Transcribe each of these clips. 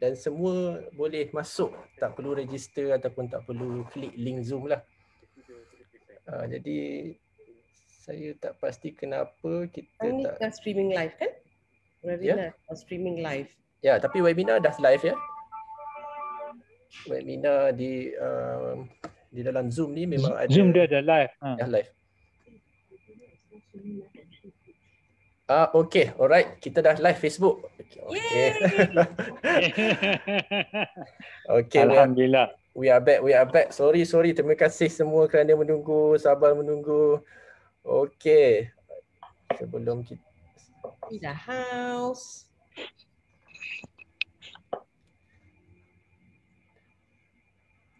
dan semua boleh masuk, tak perlu register ataupun tak perlu klik link Zoom lah. Jadi saya tak pasti kenapa kita tak streaming live kan? Webinar streaming live. Ya, tapi webinar dah live ya. Webinar di dalam Zoom ni memang ada. Zoom dia dah live. Dah live. Okay, alright. Kita dah live Facebook. Okay. Okay. Alhamdulillah. We are back. Sorry. Terima kasih semua kerana menunggu, sabar menunggu. Okay. Sebelum kita... In the house.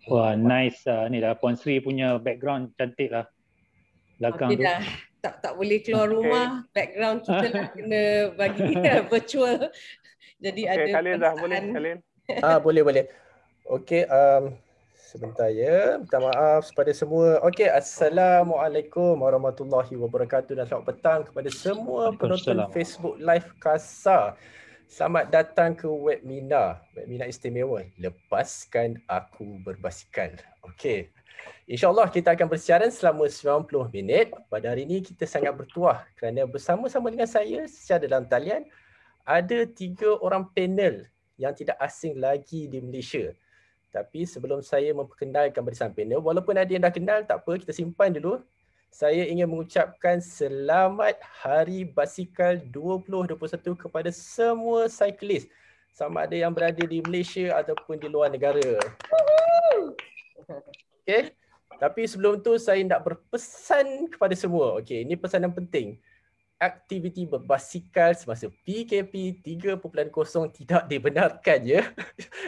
Wah, nice lah. Ni dah Puan Sri punya background cantik lah. Belakang tu. Tak boleh keluar rumah, background kita lah kena bagi virtual. Jadi okay, ada Khalil dah boleh, Khalil. Boleh. Okey, sebentar ya. Minta maaf kepada semua. Okey, Assalamualaikum warahmatullahi wabarakatuh dan selamat petang kepada semua penonton Facebook Live Kasar. Selamat datang ke webinar istimewa. Lepaskan Aku Berbasikal. Okey. InsyaAllah kita akan bersiaran selama 90 minit. Pada hari ini kita sangat bertuah kerana bersama-sama dengan saya secara dalam talian ada 3 orang panel yang tidak asing lagi di Malaysia. Tapi sebelum saya memperkenalkan barisan panel, walaupun ada yang dah kenal tak apa, kita simpan dulu. Saya ingin mengucapkan selamat Hari Basikal 2021 kepada semua cyclist, sama ada yang berada di Malaysia ataupun di luar negara. Okay. Tapi sebelum tu saya nak berpesan kepada semua. Okey, ini pesan yang penting. Aktiviti berbasikal semasa PKP 3.0 tidak dibenarkan ya.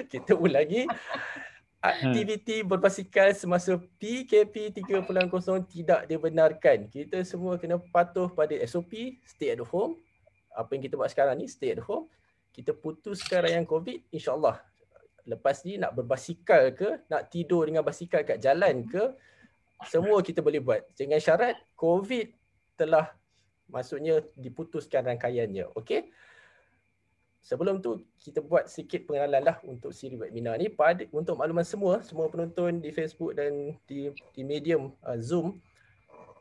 Kita ulangi. Aktiviti berbasikal semasa PKP 3.0 tidak dibenarkan. Kita semua kena patuh pada SOP, stay at home. Apa yang kita buat sekarang ni, stay at home. Kita putuskan rayang COVID, insya-Allah. Lepas ni nak berbasikal ke, nak tidur dengan basikal kat jalan ke, semua kita boleh buat. Dengan syarat COVID telah maksudnya diputuskan rangkaiannya. Okey. Sebelum tu kita buat sikit pengenalan lah untuk siri webinar ni. Untuk makluman semua penonton di Facebook dan di medium Zoom,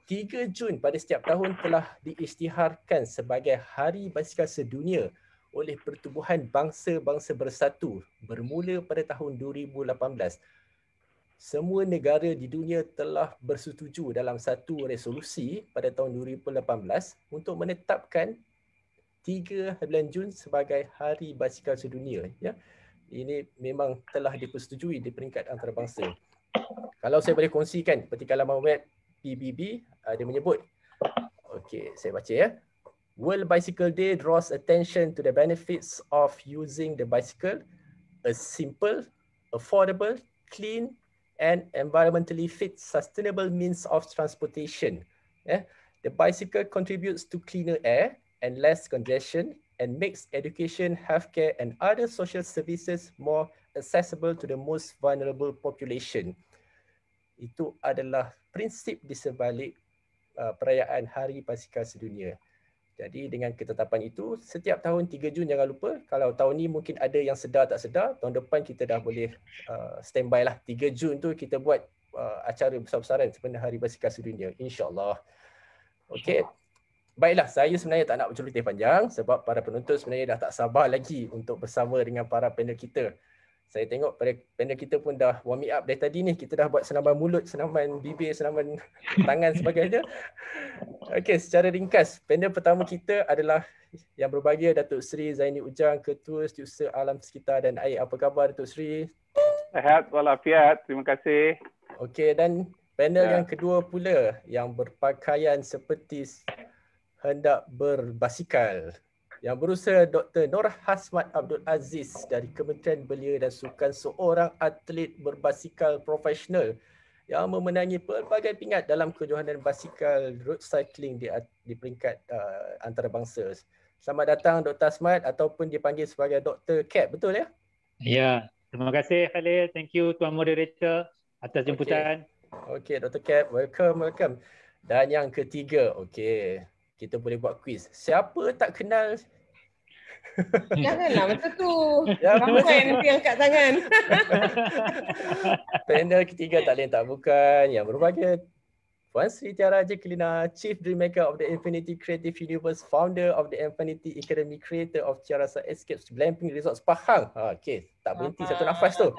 3 Jun pada setiap tahun telah diisytiharkan sebagai Hari Basikal Sedunia oleh Pertubuhan Bangsa-Bangsa Bersatu bermula pada tahun 2018. Semua negara di dunia telah bersetuju dalam satu resolusi pada tahun 2018 untuk menetapkan 3 bulan Jun sebagai Hari Basikal Sedunia. Ya, ini memang telah dipersetujui di peringkat antarabangsa. Kalau saya boleh kongsikan ketika laman web PBB, dia menyebut, okey, saya baca ya. World Bicycle Day draws attention to the benefits of using the bicycle, a simple, affordable, clean and environmentally fit sustainable means of transportation. The bicycle contributes to cleaner air and less congestion and makes education, healthcare and other social services more accessible to the most vulnerable population. Itu adalah prinsip di sebalik perayaan Hari Basikal Sedunia. Jadi dengan ketetapan itu, setiap tahun 3 Jun jangan lupa. Kalau tahun ni mungkin ada yang sedar tak sedar, tahun depan kita dah boleh standby lah. 3 Jun tu kita buat acara besar-besaran sebenarnya Hari Basikal Sedunia, insya-Allah. Okey. Baiklah, saya sebenarnya tak nak bercerita panjang sebab para penonton sebenarnya dah tak sabar lagi untuk bersama dengan para panel kita. Saya tengok panel kita pun dah warming up dari tadi ni. Kita dah buat senaman mulut, senaman bibir, senaman tangan sebagainya. Okey, secara ringkas, panel pertama kita adalah yang berbahagia Dato' Seri Zaini Ujang, Ketua Setiausaha Alam Sekitar dan Air. Apa khabar Dato' Seri? Sihat walafiat. Terima kasih. Okey, dan panel yang kedua pula yang berpakaian seperti hendak berbasikal. Yang berusaha Dr. Norhasmat Abdul Aziz dari Kementerian Belia dan Sukan, seorang atlet berbasikal profesional yang memenangi pelbagai pingat dalam kejohanan basikal road cycling di peringkat antarabangsa. Selamat datang Dr. Asmat ataupun dipanggil sebagai Dr. Cap, betul ya? Ya, terima kasih Khalil. Thank you Tuan Moderator atas jemputan. Okey, Dr. Cap, welcome. Dan yang ketiga, okey. Kita boleh buat quiz. Siapa tak kenal Janganlah macam tu. Kamu yang nanti angkat tangan. Panel ketiga tak lain tak bukan yang berbahagia Puan Sri Tiara Jacquellina, Chief Dreammaker of the Infinity Creative Universe, founder of the Infinity Academy, creator of Tiarasa Escapes Glamping Resort Pahang. Okay, tak berhenti satu nafas tu.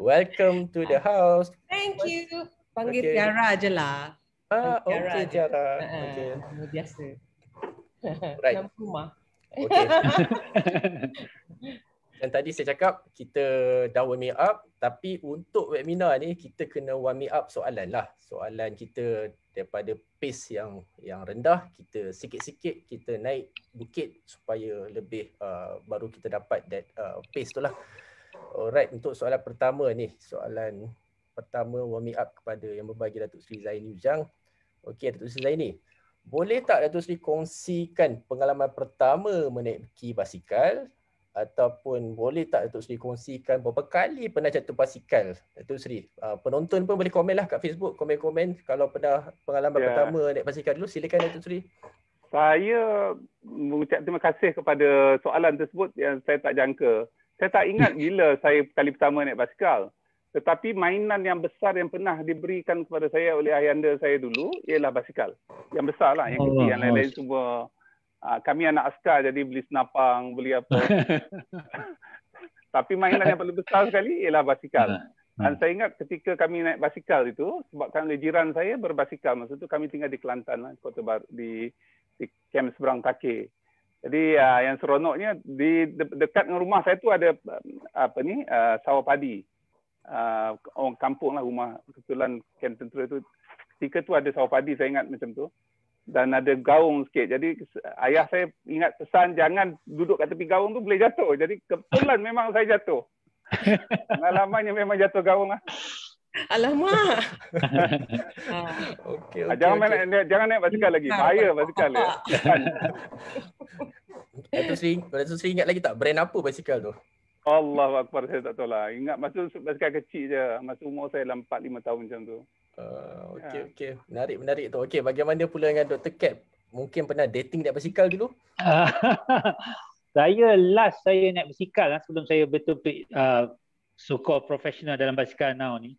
Welcome to the house. Thank you. Panggil okay. Tiara je lah. Ah, okay, Tiara. Okay. Biasa. Right. Dalam rumah. Okay. Dan tadi saya cakap kita dah warm up, tapi untuk webinar ni kita kena warm up soalan lah. Soalan kita daripada pace yang rendah, kita sikit-sikit kita naik bukit supaya lebih baru kita dapat that pace tu lah. Alright, untuk soalan pertama ni, soalan pertama warm up kepada yang berbahagia Dato' Seri Zaini Ujang. Okey, Dato' Seri Zaini, boleh tak Dato' Seri kongsikan pengalaman pertama menaiki basikal? Ataupun boleh tak Dato' Seri kongsikan berapa kali pernah jatuh basikal Dato' Seri? Penonton pun boleh komen lah kat Facebook, komen-komen kalau pernah pengalaman pertama naik basikal dulu, silakan Dato' Seri. Saya mengucap terima kasih kepada soalan tersebut yang saya tak jangka. Saya tak ingat bila saya kali pertama naik basikal. Tetapi mainan yang besar yang pernah diberikan kepada saya oleh ayahanda saya dulu ialah basikal. Yang besar lah, yang kecil, yang lain-lain semua. Kami anak askar jadi beli senapang, beli apa. Tapi mainan yang paling besar sekali ialah basikal. Dan saya ingat ketika kami naik basikal itu, sebabkan oleh jiran saya berbasikal. Masa itu kami tinggal di Kelantan, Kota Baru, di kamp seberang Take. Jadi yang seronoknya, di dekat dengan rumah saya tu ada apa ni, sawah padi. Orang kampung lah rumah. Kebetulan kamp tentera itu, ketika tu ada sawah padi, saya ingat macam tu. Dan ada gaung sikit. Jadi ayah saya ingat pesan jangan duduk kat tepi gaung tu, boleh jatuh. Jadi kebetulan memang saya jatuh. Pengalamannya memang jatuh gaung lah. Alamak. Okay, jangan naik basikal lagi. Bahaya basikal ya. Dato' Seri ingat lagi tak brand apa basikal tu? Allahu Akbar, saya tak tahu lah. Ingat masa basikal kecil je. Masa umur saya dalam 4-5 tahun macam tu. Okey. Menarik tu. Okey, bagaimana pula dengan Dr. Cap? Mungkin pernah dating naik basikal dulu? Saya naik basikal sebelum saya betul-betul so-called professional dalam basikal now ni.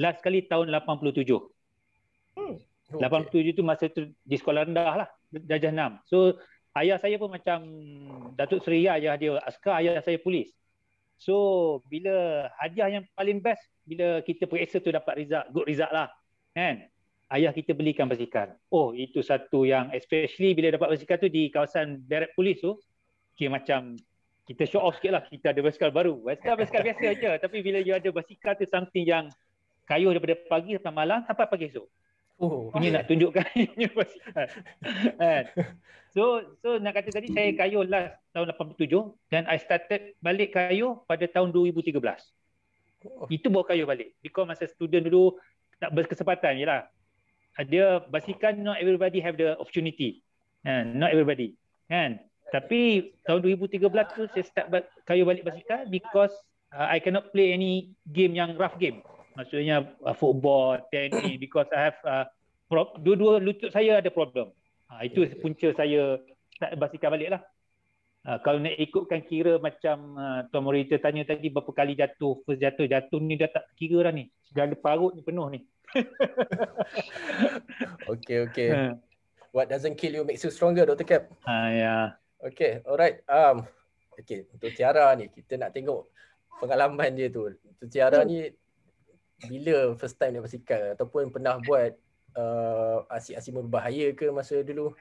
Last kali tahun 87. 87 tu masa tu di sekolah rendah lah. Darjah 6. So, ayah saya pun macam Datuk Seri, ayah dia askar, ayah saya polis. So, bila hadiah yang paling best, bila kita periksa tu dapat result, good result lah. Kan? Ayah kita belikan basikal. Oh, itu satu yang especially bila dapat basikal tu di kawasan barak polis tu, okay, macam kita show off sikit lah, kita ada basikal baru. Basikal biasa je. Tapi bila you ada basikal tu something yang kayuh daripada pagi sampai malam sampai pagi esok. Oh, punya nak tunjukkan punya basikal. So nak kata tadi saya kayuh last tahun 87 dan I started balik kayuh pada tahun 2013. Oh. Itu bawa kayuh balik. Because masa student dulu tak berkesempatan je lah. Dia basikal not everybody have the opportunity. Not everybody. Kan? Tapi tahun 2013 tu saya start kayuh balik basikal because I cannot play any game yang rough game. Maksudnya football, tennis, because I have dua-dua lutut saya ada problem. Itu punca saya tak basikal balik lah. Kalau nak ikutkan kira macam Tuan Morita tanya tadi berapa kali jatuh, first jatuh ni dah tak kira dah ni. Segala parut ni penuh ni. Okay. What doesn't kill you makes you stronger, Dr. Cap. Okay, alright. Okay, untuk Tiara ni, kita nak tengok pengalaman dia tu. Untuk Tiara ni, bila first time naik basikal ataupun pernah buat aksi-aksi berbahaya ke masa dulu?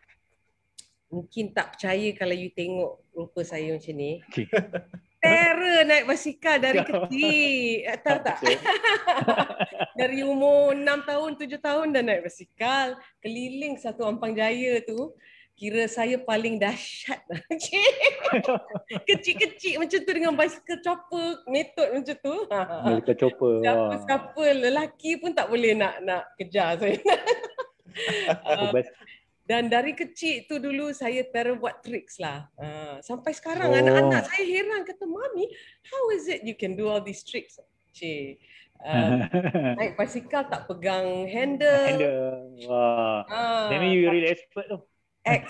Mungkin tak percaya kalau you tengok rupa saya macam ni. Okay. Terror naik basikal dari kecil. Tahu tak? Dari umur 6 tahun, 7 tahun dah naik basikal. Keliling satu Ampang Jaya tu. Kira saya paling dahsyat. Kecil-kecil macam tu dengan bicycle chopper, metod macam tu. Bicycle chopper. Siapa-siapa lelaki pun tak boleh nak kejar saya. Dan dari kecil tu dulu saya terror buat tricks lah. Sampai sekarang anak-anak saya heran kata, "Mami, how is it you can do all these tricks?" Cik. Naik basikal tak pegang handle. Wow. That means you really expert tu. Ex.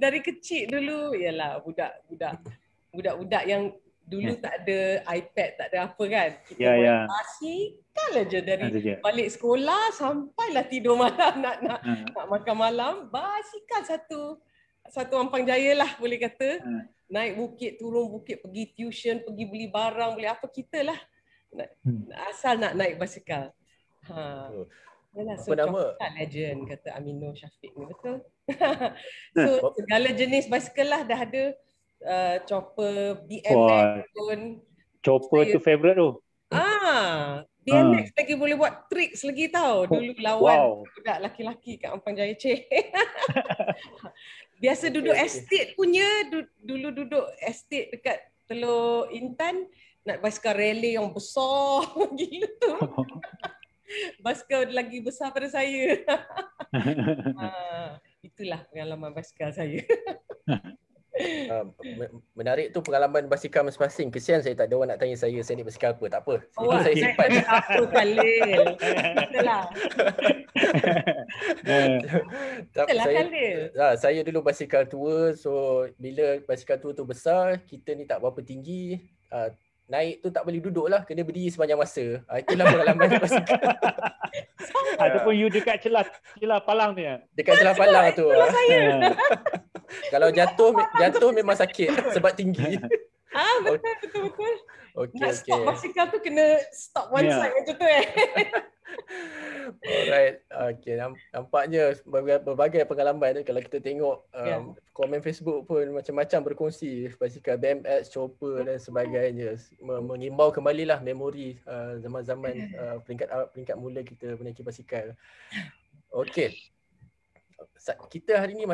Dari kecil dulu, yalah budak-budak yang dulu tak ada iPad, tak ada apa kan. Kita asyikkanlah je dari balik sekolah sampailah tidur malam, nak makan malam, basikal satu Ampang Jaya lah boleh kata. Naik bukit, turun bukit, pergi tuition, pergi beli barang, beli apa kita lah. Asal nak naik basikal. Ha. Yalah, so tak legend kata Amino Syafiq ni, betul. So segala jenis basikal lah dah ada, chopper, BMX pun. Chopper tu favourite tu. Ah, BMX lagi boleh buat tricks lagi tau. Dulu lawan budak laki-laki kat Ampang Jaya Cik. Biasa duduk estate punya, dulu duduk estate dekat Teluk Intan, nak basikal rally yang besar gila tu. Basikal lagi besar pada saya. Itulah pengalaman basikal saya. Menarik tu pengalaman basikal masing-masing. Kesian saya tak ada orang nak tanya saya naik basikal apa. Tak apa, saya simpan. Apa Khalil? Itulah. Itulah Khalil. Saya dulu basikal tua. So bila basikal tua tu besar, kita ni tak berapa tinggi, naik tu tak boleh duduk lah, kena berdiri sepanjang masa. Itulah pengalaman basikal. Ataupun you dekat celah palang ni. Dekat celah palang tu. Kalau jatuh memang sakit sebab tinggi. Ah, betul. Okay, nak stop basikal tu kena stop one side macam tu Alright, okay. Nampaknya berbagai pengalaman. Kalau kita tengok komen Facebook pun macam-macam berkongsi, basikal, BMX, chopper dan sebagainya. Mengimbau kembalilah memori zaman-zaman peringkat mula kita menaiki basikal. Okay. Kita hari ni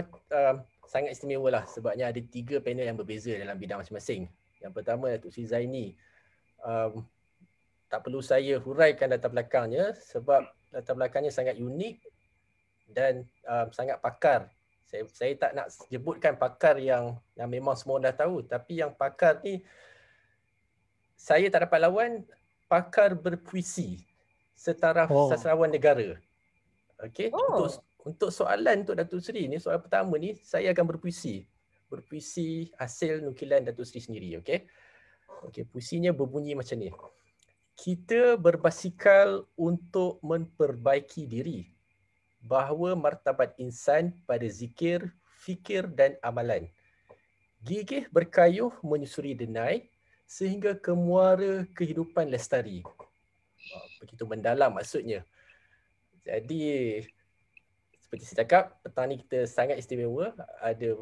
sangat istimewa lah sebabnya ada 3 panel yang berbeza dalam bidang masing-masing. Yang pertama Dato' Sri Zaini. Tak perlu saya huraikan latar belakangnya sebab latar belakangnya sangat unik dan sangat pakar. Saya tak nak sebutkan pakar yang memang semua dah tahu, tapi yang pakar ni saya tak dapat lawan. Pakar berpuisi setaraf sastrawan negara. Okey, Untuk soalan untuk Dato' Seri ni, soalan pertama ni saya akan berpuisi. Berpuisi hasil nukilan Dato' Seri sendiri, okey. Okey, puisinya berbunyi macam ni. Kita berbasikal untuk memperbaiki diri, bahawa martabat insan pada zikir, fikir dan amalan. Gigih berkayuh menyusuri denai sehingga ke muara kehidupan lestari. Begitu mendalam maksudnya. Jadi seperti saya cakap, petang ni kita sangat istimewa. Ada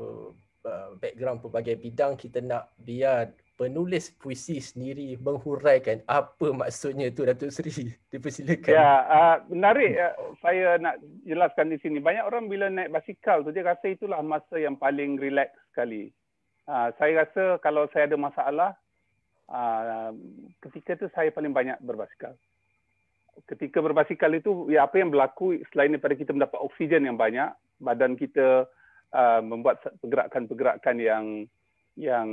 background pelbagai bidang. Kita nak biar penulis puisi sendiri menghuraikan apa maksudnya tu Dato' Seri. Dipersilakan. Ya, menarik. Saya nak jelaskan di sini. Banyak orang bila naik basikal tu, dia rasa itulah masa yang paling relax sekali. Saya rasa kalau saya ada masalah, ketika tu saya paling banyak berbasikal. Ketika berbasikal itu, ya apa yang berlaku selain daripada kita mendapat oksigen yang banyak, badan kita membuat pergerakan-pergerakan yang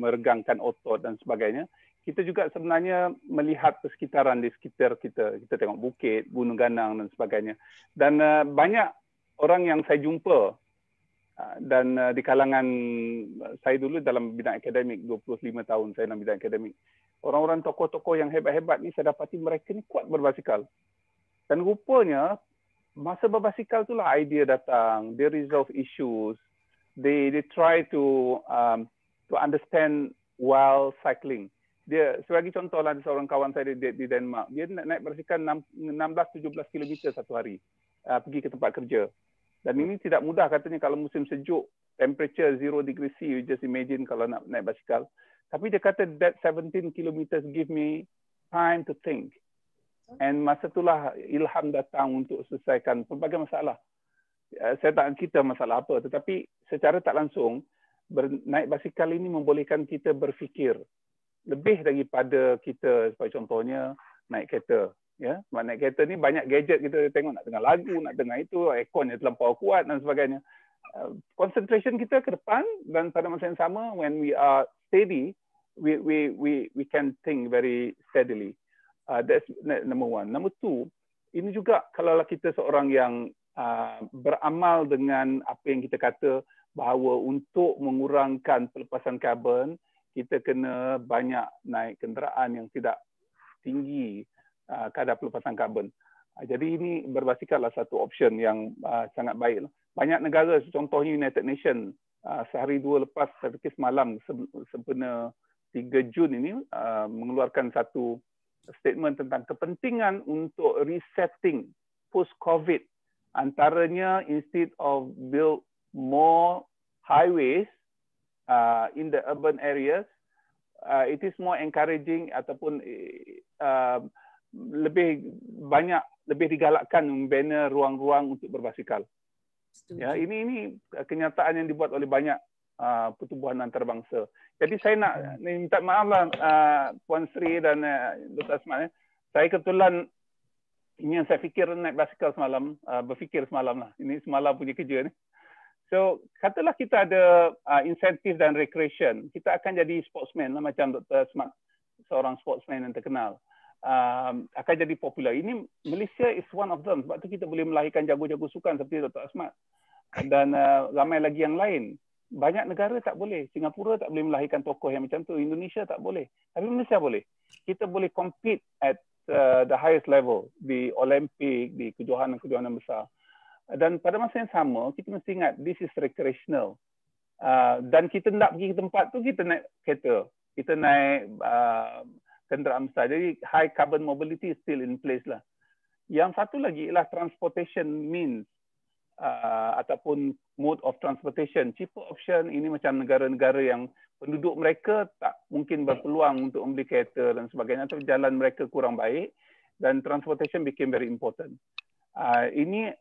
meregangkan otot dan sebagainya. Kita juga sebenarnya melihat persekitaran di sekitar kita. Kita tengok bukit, gunung ganang dan sebagainya. Dan banyak orang yang saya jumpa dan di kalangan saya dulu dalam bidang akademik, 25 tahun saya dalam bidang akademik. Orang-orang tokoh-tokoh yang hebat-hebat ni saya dapati mereka ni kuat berbasikal. Dan rupanya masa berbasikal itulah idea datang, they resolve issues, they try to understand while cycling. Dia sebagai contohlah seorang kawan saya di Denmark, dia naik basikal 16-17 km satu hari pergi ke tempat kerja. Dan ini tidak mudah katanya kalau musim sejuk, temperature 0 degree C, you just imagine kalau nak naik basikal. Tapi dia kata that 17 kilometers give me time to think. And masa itulah ilham datang untuk selesaikan pelbagai masalah. Saya tak kita masalah apa, tetapi secara tak langsung naik basikal ini membolehkan kita berfikir lebih daripada kita, sebagai contohnya naik kereta. Ya, naik kereta ni banyak gadget kita tengok, nak dengar lagu, nak dengar itu, aircon yang terlampau kuat dan sebagainya. Concentration kita ke depan, dan pada masa yang sama when we are steady, we can think very steadily. That's number 1. Number 2, ini juga kalau kita seorang yang beramal dengan apa yang kita kata bahawa untuk mengurangkan pelepasan karbon, kita kena banyak naik kenderaan yang tidak tinggi kadar pelepasan karbon. Jadi ini berbasikal lah satu option yang sangat baik. Banyak negara, contohnya United Nations, sehari dua lepas, satu kes malam sempena 3 Jun ini mengeluarkan satu statement tentang kepentingan untuk resetting post-COVID. Antaranya, instead of build more highways in the urban areas, it is more encouraging ataupun lebih digalakkan membina ruang-ruang untuk berbasikal. Ya, ini kenyataan yang dibuat oleh banyak pertubuhan antarabangsa. Jadi saya nak minta maaflah Puan Sri dan Dr. Asmat. Saya kebetulan ini yang saya fikir naik basikal semalam, berfikir semalam lah. Ini semalam punya kerja ni. So, katalah kita ada insentif dan recreation. Kita akan jadi sportsman lah, macam Dr. Asmat, seorang sportsman yang terkenal. Akan jadi popular. Ini Malaysia is one of them. Sebab tu kita boleh melahirkan jago-jago sukan seperti Dr. Asmat. Dan ramai lagi yang lain. Banyak negara tak boleh. Singapura tak boleh melahirkan tokoh yang macam tu. Indonesia tak boleh. Tapi Malaysia boleh. Kita boleh compete at the highest level, di Olimpik, di kejohanan-kejohanan besar. Dan pada masa yang sama, kita mesti ingat, this is recreational. Dan kita nak pergi ke tempat tu, kita naik kereta. Kita naik kenderaan besar. Jadi, high carbon mobility is still in place lah. Yang satu lagi ialah transportation means ataupun mode of transportation. Cheaper option ini macam negara-negara yang penduduk mereka tak mungkin berpeluang untuk membeli kereta dan sebagainya, atau jalan mereka kurang baik, dan transportation became very important. Ini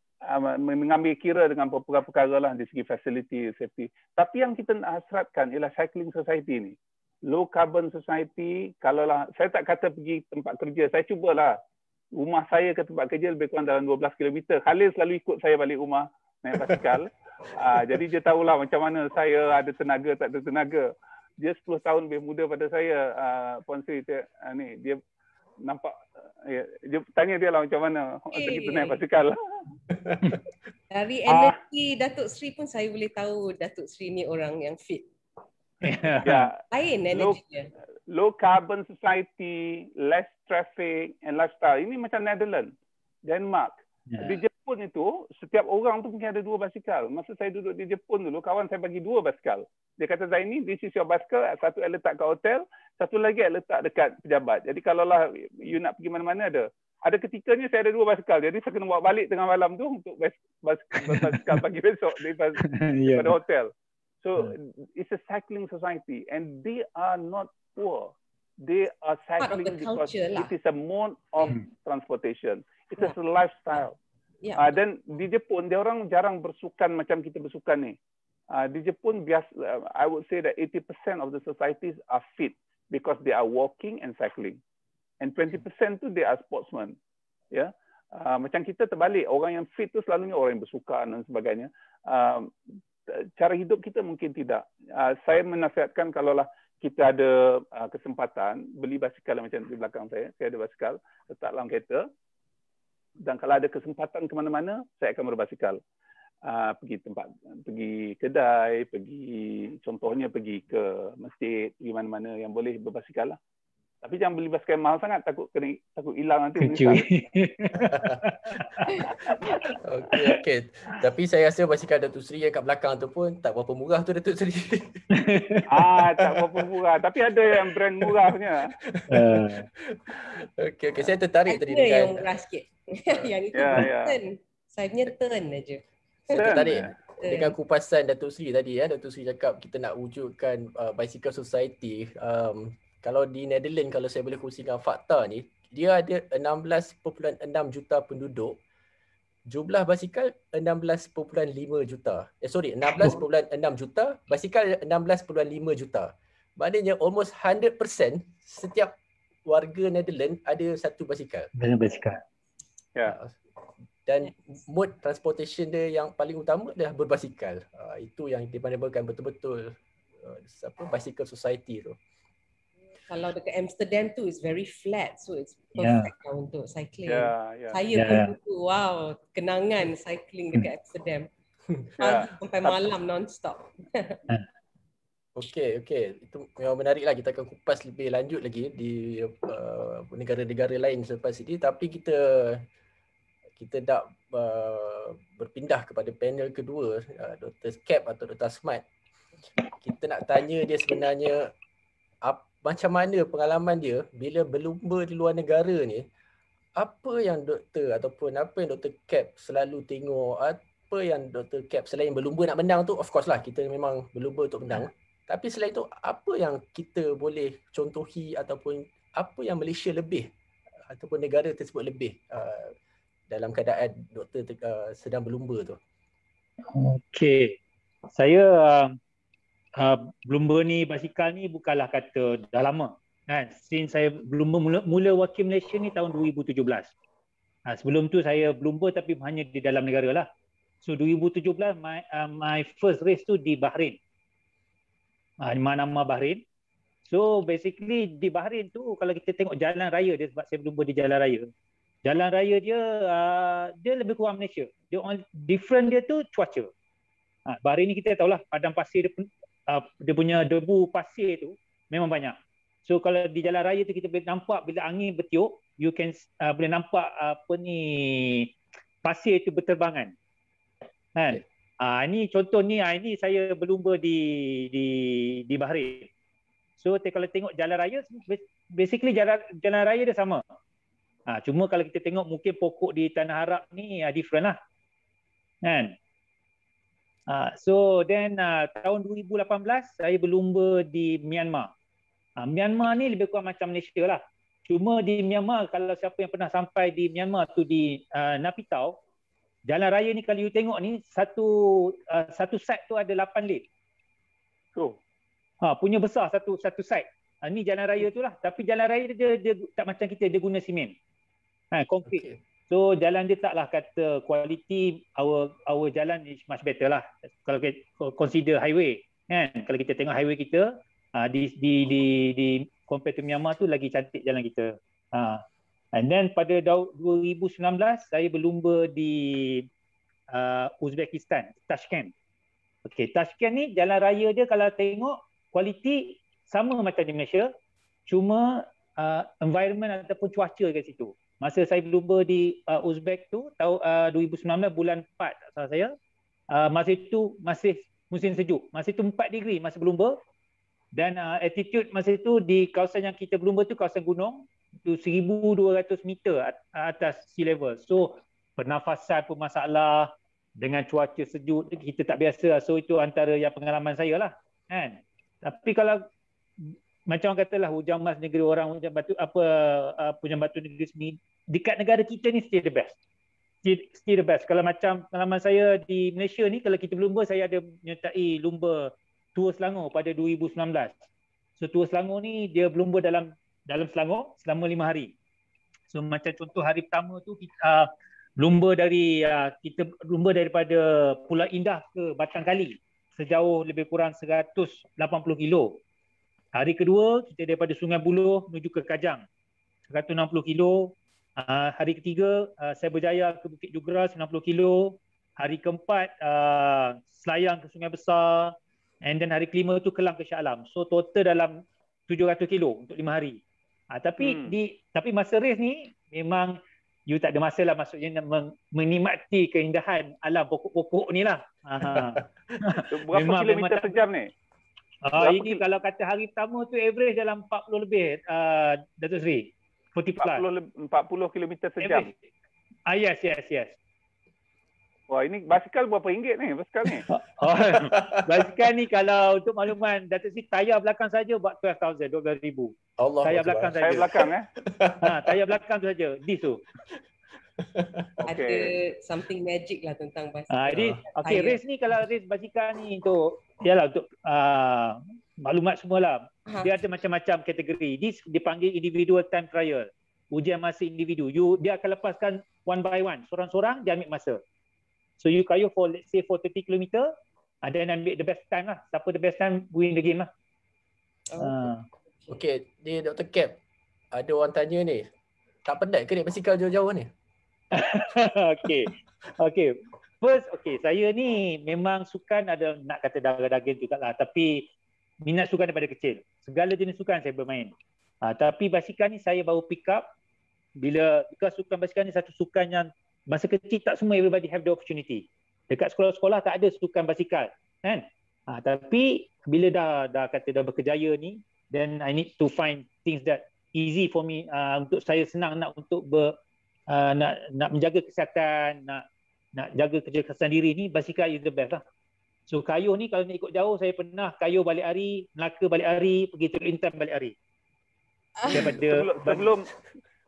mengambil kira dengan beberapa perkara lah di segi facility, safety. Tapi yang kita nak hasratkan ialah cycling society ni. Low carbon society, kalaulah, saya tak kata pergi tempat kerja, saya cubalah. Rumah saya ke tempat kerja lebih kurang dalam 12 km. Khalil selalu ikut saya balik rumah naik basikal. Jadi dia tahulah macam mana saya ada tenaga tak ada tenaga. Dia 10 tahun lebih muda pada saya, Puan Sri ni, dia nampak dia tanya dia lah macam mana kita naik basikal. Dari energi Datuk Sri pun saya boleh tahu Datuk Sri ni orang yang fit. Ya. Lain energinya. Low carbon society, less traffic and lifestyle. Ini macam Netherlands, Denmark. Di Jepun itu, setiap orang tu mungkin ada 2 basikal. Masa saya duduk di Jepun dulu, kawan saya bagi 2 basikal. Dia kata, Zaini, this is your basikal. Satu saya letak kat hotel, satu lagi saya letak dekat pejabat. Jadi kalaulah you nak pergi mana-mana ada. Ada ketikanya saya ada 2 basikal. Jadi saya kena bawa balik tengah malam tu untuk basikal pagi besok daripada hotel. So it's a cycling society and they are not poor. They are cycling because it is a mode of transportation. It is a lifestyle. Dan di Jepun, dia orang jarang bersukan macam kita bersukan ni. Di Jepun, biasa, I would say that 80% of the societies are fit because they are walking and cycling. And 20% tu they are sportsmen. Yeah. Macam kita terbalik, orang yang fit tu selalunya orang yang bersukan dan sebagainya. Cara hidup kita mungkin tidak. Saya menasihatkan kalaulah kita ada kesempatan, beli basikal macam di belakang saya. Saya ada basikal, letak dalam kereta. Dan kalau ada kesempatan ke mana-mana, saya akan berbasikal. Pergi tempat, pergi kedai, contohnya pergi ke masjid, pergi mana-mana yang boleh berbasikal lah. Tapi jangan beli basikal mahal sangat, takut hilang nanti. Kecuri. Okey. Tapi saya rasa basikal Datuk Seri yang kat belakang tu pun tak berapa murah tu Datuk Seri. Tak berapa murah. Tapi ada yang brand murah punya. Okey. Saya tertarik tadi dengan yang murah sikit. Yang itu turn. Saya punya turn aja. Saya tertarik dengan kupasan Datuk Seri tadi. Datuk Seri cakap kita nak wujudkan bicycle society. Kalau di Netherlands, kalau saya boleh kongsikan fakta ni, dia ada 16.6 juta penduduk. Jumlah basikal 16.5 juta. 16.6 juta, basikal 16.5 juta. Maknanya almost 100% setiap warga Netherlands ada satu basikal. Dan mode transportation dia yang paling utama adalah berbasikal. Itu yang dipandakan betul-betul bicycle society tu. Kalau dekat Amsterdam tu is very flat, so it's perfect yeah. untuk cycling. Saya pun dulu, wow, kenangan cycling dekat Amsterdam. Sampai malam non-stop. Okay. Itu memang menarik lah. Kita akan kupas lebih lanjut lagi di negara-negara lain selepas ini. Tapi kita nak berpindah kepada panel kedua, Dr. Cap atau Dr. Smart. Kita nak tanya dia sebenarnya macam mana pengalaman dia bila berlumba di luar negara ni. Apa yang doktor ataupun apa yang Dr. Cap selalu tengok, apa yang Dr. Cap selain berlumba nak mendang tu, of course lah kita memang berlumba untuk mendang. Tapi selain itu, apa yang kita boleh contohi ataupun apa yang Malaysia lebih ataupun negara tersebut lebih dalam keadaan doktor sedang berlumba tu? Okey. Saya berlumba ni, basikal ni bukanlah kata dah lama. Since saya berlumba mula wakil Malaysia ni tahun 2017. Sebelum tu saya berlumba tapi hanya di dalam negara lah. So 2017 my first race tu di Bahrain. Nama Bahrain. So basically di Bahrain tu kalau kita tengok jalan raya dia, sebab saya berlumba di jalan raya. Jalan raya dia dia lebih kurang Malaysia. Dia different dia tu cuaca. Bahrain ni kita tahulah padang pasir dia punya debu pasir tu memang banyak. So kalau di jalan raya tu kita boleh nampak bila angin bertiup, you can boleh nampak pasir tu berterbangan. Kan? Ini contoh ni, ini saya berlumba di Bahrain. So kalau tengok jalan raya, basically jalan raya dia sama. Cuma kalau kita tengok mungkin pokok di Tanah Arab ni different lah. Kan? So then tahun 2018 saya berlumba di Myanmar. Myanmar ni lebih kurang macam Malaysia lah. Cuma di Myanmar, kalau siapa yang pernah sampai di Myanmar tu di Napitau, jalan raya ni kalau you tengok ni satu side tu ada 8 lane. Oh. Punya besar satu side. Ni jalan raya tu lah, tapi jalan raya dia tak macam kita, dia guna simen. Konkrit. Okay. So jalan dia taklah kata quality our jalan is much better lah. Kalau kita consider highway kan, kalau kita tengok highway kita di compare to Myanmar tu lagi cantik jalan kita. And then pada 2019 saya berlumba di Uzbekistan, Tashkent. Okey, Tashkent ni jalan raya dia kalau tengok kualiti sama macam di Malaysia, cuma environment ataupun cuaca kat situ. Masa saya berlumba di Uzbek tu tahun 2019 bulan 4 tak salah saya. Masa itu masih musim sejuk. Masa itu 4 degree masa berlumba. Dan altitude masa itu di kawasan yang kita berlumba tu kawasan gunung. Itu 1200 meter atas sea level. So pernafasan pun masalah, dengan cuaca sejuk kita tak biasa. So itu antara yang pengalaman saya lah kan. Tapi kalau macam orang katalah hujan emas negeri orang, hujan batu hujan batu negeri sendiri, dekat negara kita ni still the best. Still the best. Kalau macam pengalaman saya di Malaysia ni, kalau kita berlumba, saya ada menyertai lumba Tour Selangor pada 2019. So Tour Selangor ni dia berlumba dalam Selangor selama 5 hari. So macam contoh hari pertama tu kita berlumba daripada Pulau Indah ke Batangkali sejauh lebih kurang 180 kilo. Hari kedua kita daripada Sungai Buloh menuju ke Kajang 160 kilo. Hari ketiga saya berjaya ke Bukit Jugra 90 kilo. Hari keempat Selayang ke Sungai Besar, and then hari kelima tu Kelang ke Shah Alam. So total dalam 700 kilo untuk 5 hari. Tapi masa race ni memang you tak ada masalah, maksudnya menikmati keindahan alam pokok-pokok ni lah. Berapa kilometer sejam ni? Ini kalau kata hari pertama tu average dalam 40 lebih, Dato' Seri. 40 kilometer sejam. Yes. Wah, ini basikal berapa ringgit ni? Basikal ni? Basikal ni kalau untuk makluman Dato' Seri, tayar belakang saja buat 12,000, 12,000. Allah. Tayar belakang saja. Tayar belakang tayar belakang tu saja. Dis tu. Ada something magic lah tentang basikal. Race ni, kalau race basikal ni untuk maklumat semualah. Dia ada macam-macam kategori. Dis dipanggil individual time trial. Ujian masa individu. Dia akan lepaskan one by one, seorang-seorang dia ambil masa. So you kayu for let's say for 30 km and then ambil the best time lah. Siapa the best time win the game lah. Okey, dia Dr. Cap. Ada orang tanya ni, tak penat ke naik basikal jauh-jauh ni? Okey. Okey. First, okey, saya ni memang sukan ada nak kata darah daging jugalah, tapi minat sukan daripada kecil. Segala jenis sukan saya bermain. Tapi basikal ni saya baru pick up because sukan basikal ni satu sukan yang masa kecil tak semua everybody have the opportunity. Dekat sekolah-sekolah tak ada sukan basikal, kan? Tapi bila dah berkejaya ni, then I need to find things that easy for me, untuk saya senang nak untuk nak menjaga kesihatan, nak jaga kecerdasan diri ni, basikal is the best lah. So kayuh ni kalau nak ikut jauh, saya pernah kayuh balik hari, Melaka balik hari, pergi Teluk Intan balik hari.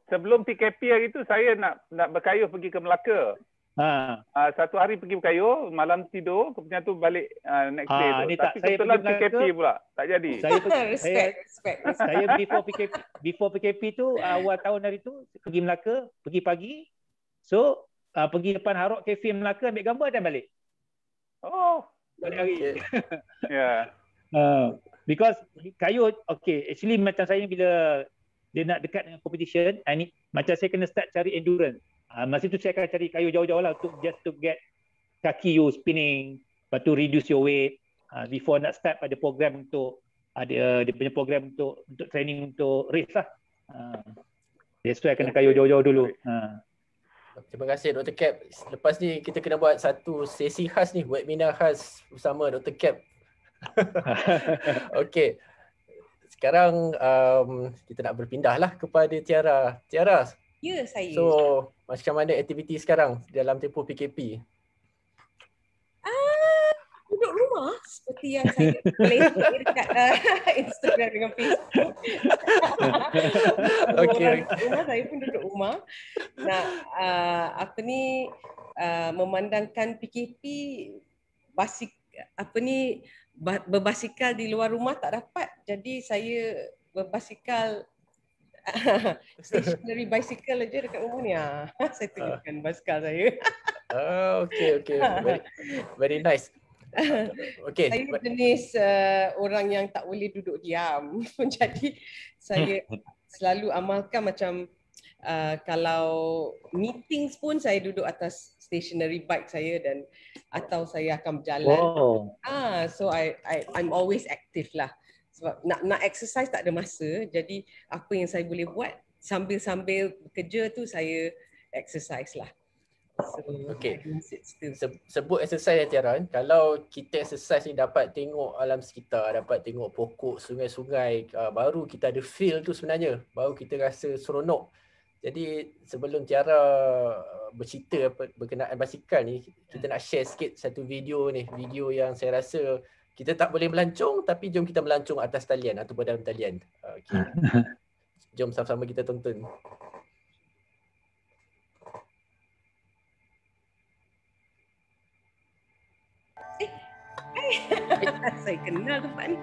Sebelum PKP hari tu saya nak berkayuh pergi ke Melaka. Satu hari pergi berkayuh, malam tidur, kemudian tu balik next day tu. Tapi kebetulan PKP pula, tak jadi. Saya before PKP tu, awal tahun hari tu, pergi Melaka, pergi pagi. So, pergi depan Harok Cafe Melaka, ambil gambar dan balik. Oh, balik hari. Yeah. Because kayuh, okay, actually macam saya bila dia nak dekat dengan competition, macam saya kena start cari endurance. Masa tu saya akan cari kayu jauh-jauh lah untuk just to get kaki you spinning, lepas tu reduce your weight before nak start pada program untuk dia punya program untuk training untuk race lah. That's why kena kayu jauh-jauh dulu. Terima kasih Dr. Cap. Lepas ni kita kena buat satu sesi khas ni, webinar khas bersama Dr. Cap. Okey. Sekarang kita nak berpindahlah kepada Tiara. Tiara. Ya, saya. So, macam mana aktiviti sekarang dalam tempoh PKP? Duduk rumah seperti yang saya tulis dekat Instagram dengan Facebook. Okey. Saya pun duduk rumah. Nak memandangkan PKP berbasikal di luar rumah tak dapat. Jadi saya berbasikal stationary bicycle aja dekat rumah ni. Saya tunjukkan basikal saya. Okay. Very nice. Okay. Saya jenis orang yang tak boleh duduk diam. Jadi saya selalu amalkan macam kalau meetings pun saya duduk atas stationary bike saya dan atau saya akan berjalan. Wow. So I'm always active lah. Sebab nak exercise tak ada masa, jadi apa yang saya boleh buat sambil bekerja tu saya exercise lah. So, okay. Sebut exercise ya Tiara. Kalau kita exercise ni dapat tengok alam sekitar, dapat tengok pokok, sungai-sungai, baru kita ada feel tu sebenarnya, baru kita rasa seronok. Jadi sebelum Tiara bercerita berkenaan basikal ni, kita nak share sikit satu video ni, video yang saya rasa kita tak boleh melancong, tapi jom kita melancong atas talian atau dalam talian. Okay. Jom sama-sama kita tonton. Saya kenal tempat ni.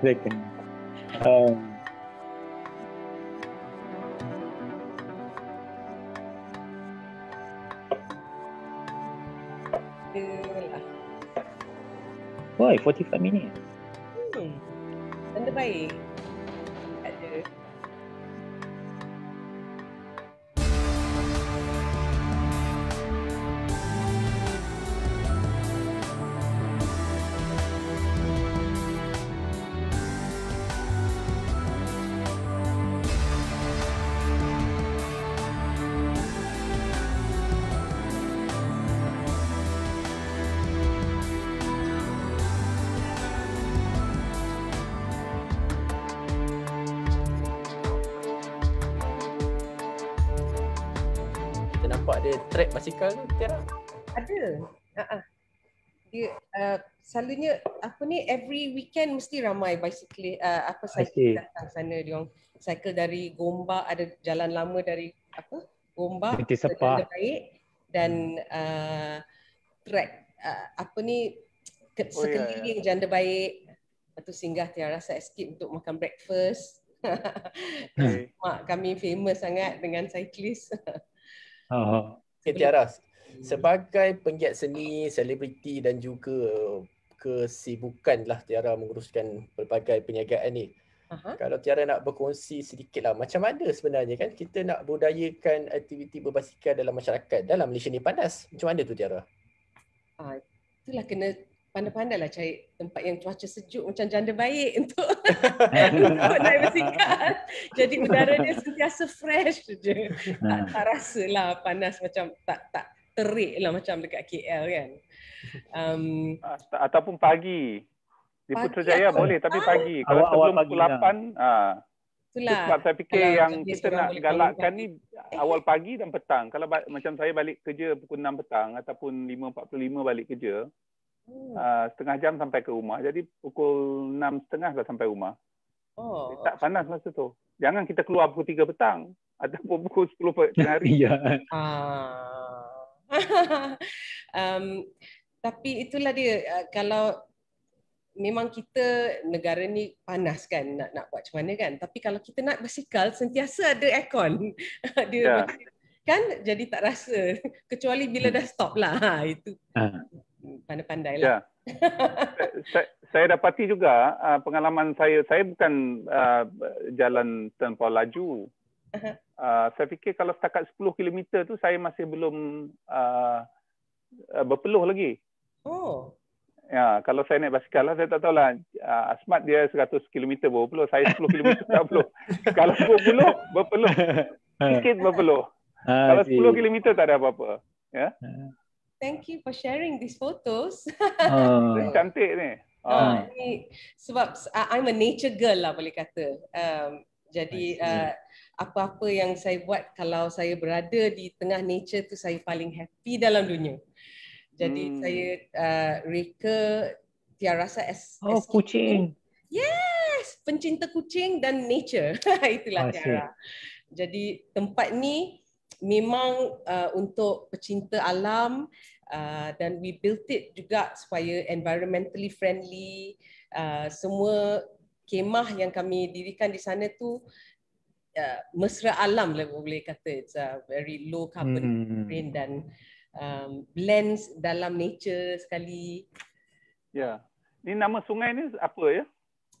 Saya kenal. Wah, 45 minit. Tanda baik. Ada. Track basikal tu Tiara? Ada. Dia selalunya apa ni every weekend mesti ramai bicycle cycle datang sana, dia orang cycle dari Gombak, ada jalan lama dari Gombak ke Janda Baik dan track sekeliling Janda Baik, lepas singgah Tiarasa Escapes untuk makan breakfast. Mak kami famous sangat dengan cyclist. Okay, Tiara, sebagai penggiat seni, selebriti dan juga kesibukan lah Tiara menguruskan pelbagai perniagaan ni. Kalau Tiara nak berkongsi sedikit lah, macam mana sebenarnya kan kita nak budayakan aktiviti berbasikal dalam masyarakat dalam Malaysia ni panas. Macam mana tu Tiara? Itulah kena pandai-pandailah cari tempat yang cuaca sejuk macam Janda Baik untuk, untuk naik basikal. Jadi udara dia sentiasa fresh je. Tak rasalah panas macam tak terik lah macam dekat KL kan. Ataupun pagi. Di Putrajaya boleh tapi pagi. Kalau sebelum pukul 8, sebab saya fikir yang kita nak galakkan ni awal pagi dan petang. Kalau macam saya balik kerja pukul 6 petang ataupun 5.45 balik kerja, setengah jam sampai ke rumah. Jadi pukul 6.30 dah sampai rumah. Tak panas masa tu. Jangan kita keluar pukul 3 petang ataupun pukul 10 petang hari. Tapi itulah dia, kalau memang kita negara ni panas kan, nak buat macam mana kan, tapi kalau kita nak basikal sentiasa ada aircon dia kan, jadi tak rasa kecuali bila dah stop lah. Itu pandai-pandailah. Saya dapati juga pengalaman saya bukan jalan tanpa laju. Saya fikir kalau setakat 10 km tu saya masih belum berpeluh lagi. Ya, kalau saya naik basikal lah, saya tak tahulah. Asmat dia 100 km berpeluh, saya 10 km tak berpeluh. Kalau berpeluh, sikit berpeluh. Kalau 10 km tak ada apa-apa. Ya. Thank you for sharing these photos. Cantik ni. Ini, sebab I'm a nature girl lah boleh kata. Jadi apa-apa yang saya buat, kalau saya berada di tengah nature tu saya paling happy dalam dunia. Jadi saya reka Tiarasa Escapes. Kucing. Yes, pencinta kucing dan nature. Itulah Tiara. Jadi tempat ni memang untuk pecinta alam dan we built it juga supaya environmentally friendly. Semua kemah yang kami dirikan di sana tu mesra alam lah boleh kata. It's a very low carbon footprint dan blends dalam nature sekali. Ya. Ni nama sungai ni apa ya?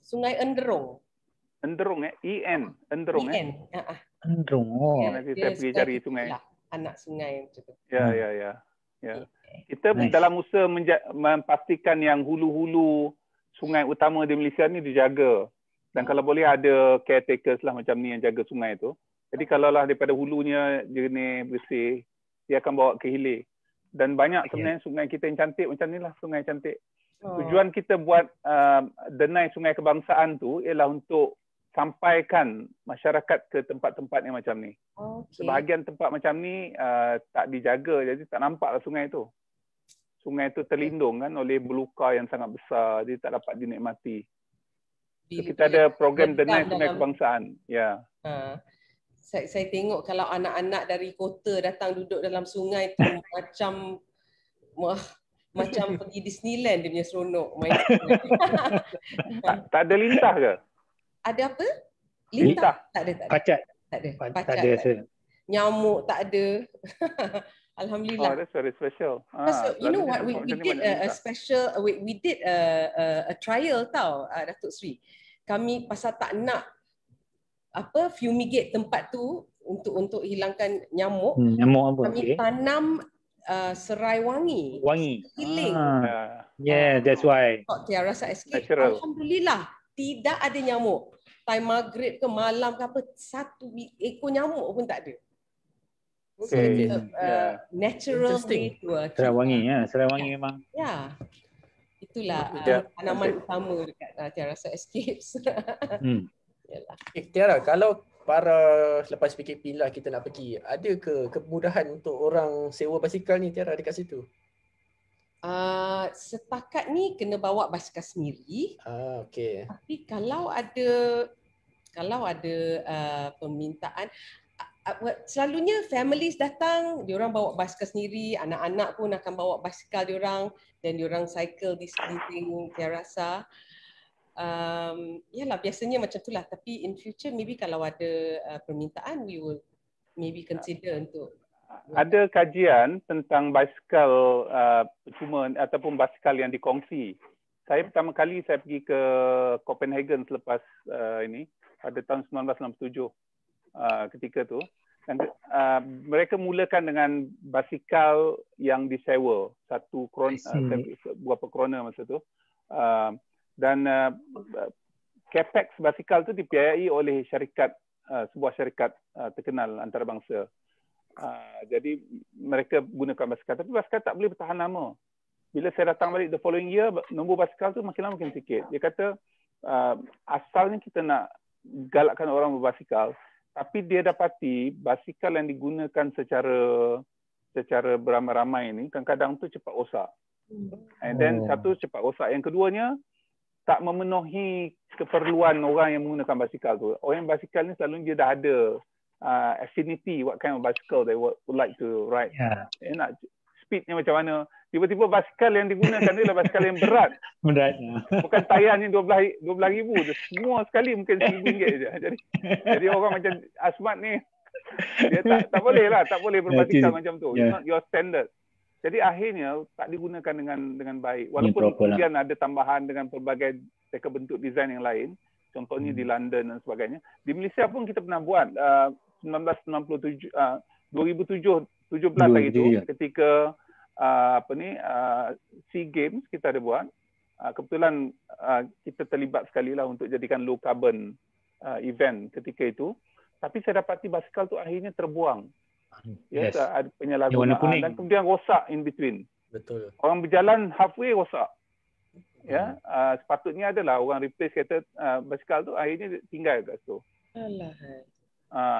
Sungai Enderong. Enderong EN, Enderong Enderong. Kita pergi cari sungai. Anak sungai macam tu. Ya. Kita dalam usaha memastikan yang hulu-hulu sungai utama di Malaysia ni dijaga. Dan kalau boleh ada caretakers lah macam ni yang jaga sungai tu. Jadi kalau lah daripada hulunya jenis bersih, dia akan bawa ke hilir. Dan banyak sebenarnya sungai kita yang cantik macam ni lah, sungai cantik. Tujuan kita buat denai sungai kebangsaan tu ialah untuk sampaikan masyarakat ke tempat-tempat yang macam ni. Sebahagian tempat macam ni tak dijaga, jadi tak nampaklah sungai tu. Sungai tu terlindung kan oleh belukar yang sangat besar, jadi tak dapat dinikmati. So, kita ada program denai sungai kebangsaan. Saya tengok kalau anak-anak dari kota datang duduk dalam sungai tu macam macam pergi Disneyland dia punya seronok main. Tak ada lintah ke? Ada apa? Lintah? Tak ada. Pacat. Tak ada. Nyamuk tak ada. Alhamdulillah. That's very special. So, you know what, we did a special, we did a trial tau, Datuk Sri. Kami pasal tak nak fumigate tempat tu untuk hilangkan nyamuk. Kami tanam serai wangi. Healing. That's why. Tiarasa Escape. Alhamdulillah, tidak ada nyamuk. Time maghrib ke malam ke apa, satu ekor nyamuk pun tak ada. So natural way to work. Serai wangi, serai wangi memang. Itulah tanaman utama dekat Tiarasa Escapes. Tiara, kalau para selepas PKP lah kita nak pergi, ada ke kemudahan untuk orang sewa basikal ni Tiara dekat situ? Setakat ni kena bawa basikal sendiri. Tapi kalau ada permintaan, selalunya families datang, diorang bawa basikal sendiri, anak-anak pun akan bawa basikal diorang dan diorang cycle di sekeliling Tiarasa. Yalah, biasanya macam itulah, tapi in future maybe kalau ada permintaan we will maybe consider untuk ada kajian tentang basikal percuma ataupun basikal yang dikongsi. Saya pertama kali saya pergi ke Copenhagen selepas ini pada tahun 1967 ketika tu. Dan mereka mulakan dengan basikal yang disewa beberapa krona masa tu. Dan capex basikal tu dibiayai oleh syarikat sebuah syarikat terkenal antarabangsa. Jadi mereka gunakan basikal, tapi basikal tak boleh bertahan lama. Bila saya datang balik the following year, nombor basikal tu makin lama makin sikit. Dia kata asalnya kita nak galakkan orang berbasikal, tapi dia dapati basikal yang digunakan secara beramai-ramai ni kadang-kadang tu cepat rosak. And then satu cepat rosak, yang keduanya tak memenuhi keperluan orang yang menggunakan basikal tu. Orang yang basikal ni selalunya dia dah ada affinity what kind of bicycle they would like to ride. Dia nak speednya macam mana. Tiba-tiba basikal yang digunakan ni adalah basikal yang berat. Bukan tayarnya 12,000. Semua sekali mungkin RM1,000 je. Jadi orang macam Asmat ni, dia tak boleh lah. Tak boleh berbasikal macam tu. It's not your standard. Jadi akhirnya tak digunakan dengan baik. Walaupun kemudian ada tambahan dengan pelbagai reka bentuk desain yang lain. Contohnya di London dan sebagainya. Di Malaysia pun kita pernah buat 2017 lagi tu, ketika SEA Games kita ada buat. Kebetulan kita terlibat sekali lah untuk jadikan low carbon event ketika itu. Tapi saya dapati basikal tu akhirnya terbuang. Yes. Ada penyalahgunaan dan kemudian rosak in between. Betul. Orang berjalan halfway rosak. Ya, sepatutnya adalah orang replace kereta basikal tu, akhirnya tinggal kat situ.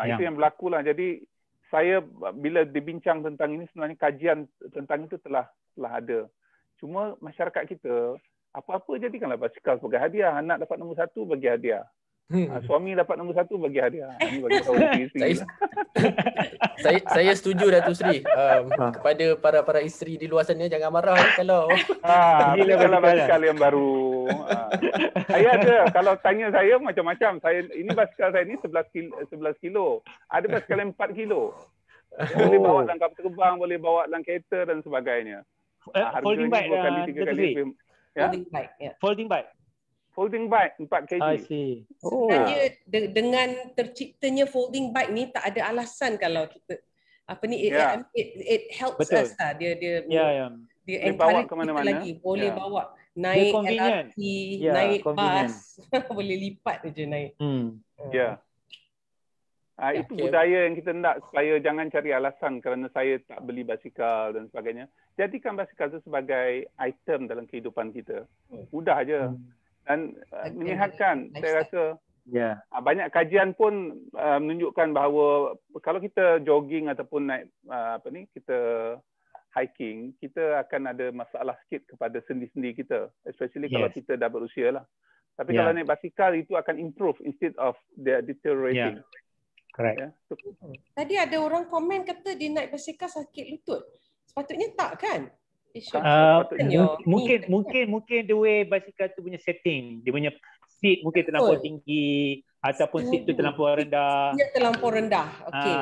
Itu yang berlaku lah. Jadi saya bila dibincang tentang ini, sebenarnya kajian tentang itu telah ada. Cuma masyarakat kita, apa-apa jadikanlah basikal sebagai hadiah. Anak dapat nombor 1 bagi hadiah. Suami dapat nombor 1 bagi hadiah. Ini bagi tahu isteri. Saya setuju Dato' Seri. Kepada para isteri di luar sana, jangan marah kalau bila basikal yang baru. Saya ada, kalau tanya saya macam-macam. Saya ini basikal saya ni 11 kilo. Ada basikal yang 4 kilo. Boleh bawa dalam kapal terbang, boleh bawa dalam kereta dan sebagainya. Folding bike 2 kali 3 kali. Ya? Folding bike 4 kg. Sebenarnya dengan terciptanya folding bike ni tak ada alasan kalau kita it helps us lah. Dia encourage kita lagi boleh bawa naik LRT, naik bas, boleh lipat je naik. Itu budaya yang kita nak supaya jangan cari alasan kerana saya tak beli basikal dan sebagainya. Jadikan basikal itu sebagai item dalam kehidupan kita. Mudah aja. Dan menyihatkan, saya rasa banyak kajian pun menunjukkan bahawa kalau kita jogging ataupun naik kita hiking, kita akan ada masalah sikit kepada sendi-sendi kita, especially kalau kita dah berusia lah. Tapi kalau naik basikal itu akan improve instead of deteriorating. Correct. So, tadi ada orang komen kata dia naik basikal sakit lutut. Sepatutnya tak kan? Mungkin the way basikal tu punya setting, dia punya seat mungkin terlampau tinggi ataupun seat tu terlampau rendah. Okey.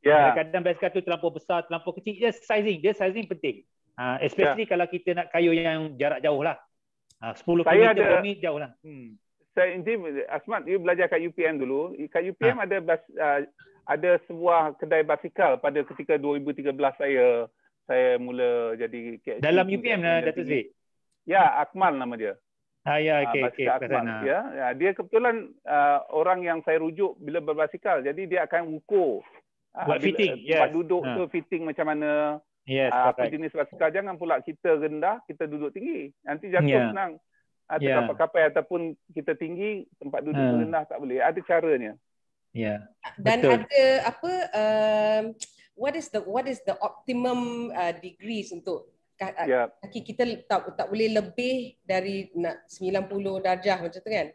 Kadang-kadang basikal tu terlampau besar, terlampau kecil. Dia sizing penting. Especially kalau kita nak kayu yang jarak jauh lah. 10 km ni jauh lah. Saya Asmat, you belajar kat UPM dulu. Kat UPM ada sebuah kedai basikal pada ketika 2013 saya mula jadi KHC. Dalam UPM lah Dato' Seri? Ya, Akmal nama dia. Akmal. Dia kebetulan orang yang saya rujuk bila berbasikal. Jadi dia akan ukur buat fitting. Tempat duduk tu fitting macam mana. Jenis basikal. Jangan pula kita rendah, kita duduk tinggi. Nanti jatuh senang. Terkapai-kapai ataupun kita tinggi, tempat duduk rendah tak boleh. Ada caranya. Dan ada what is the optimum degrees untuk kaki kita tak boleh lebih dari 90 darjah macam tu kan?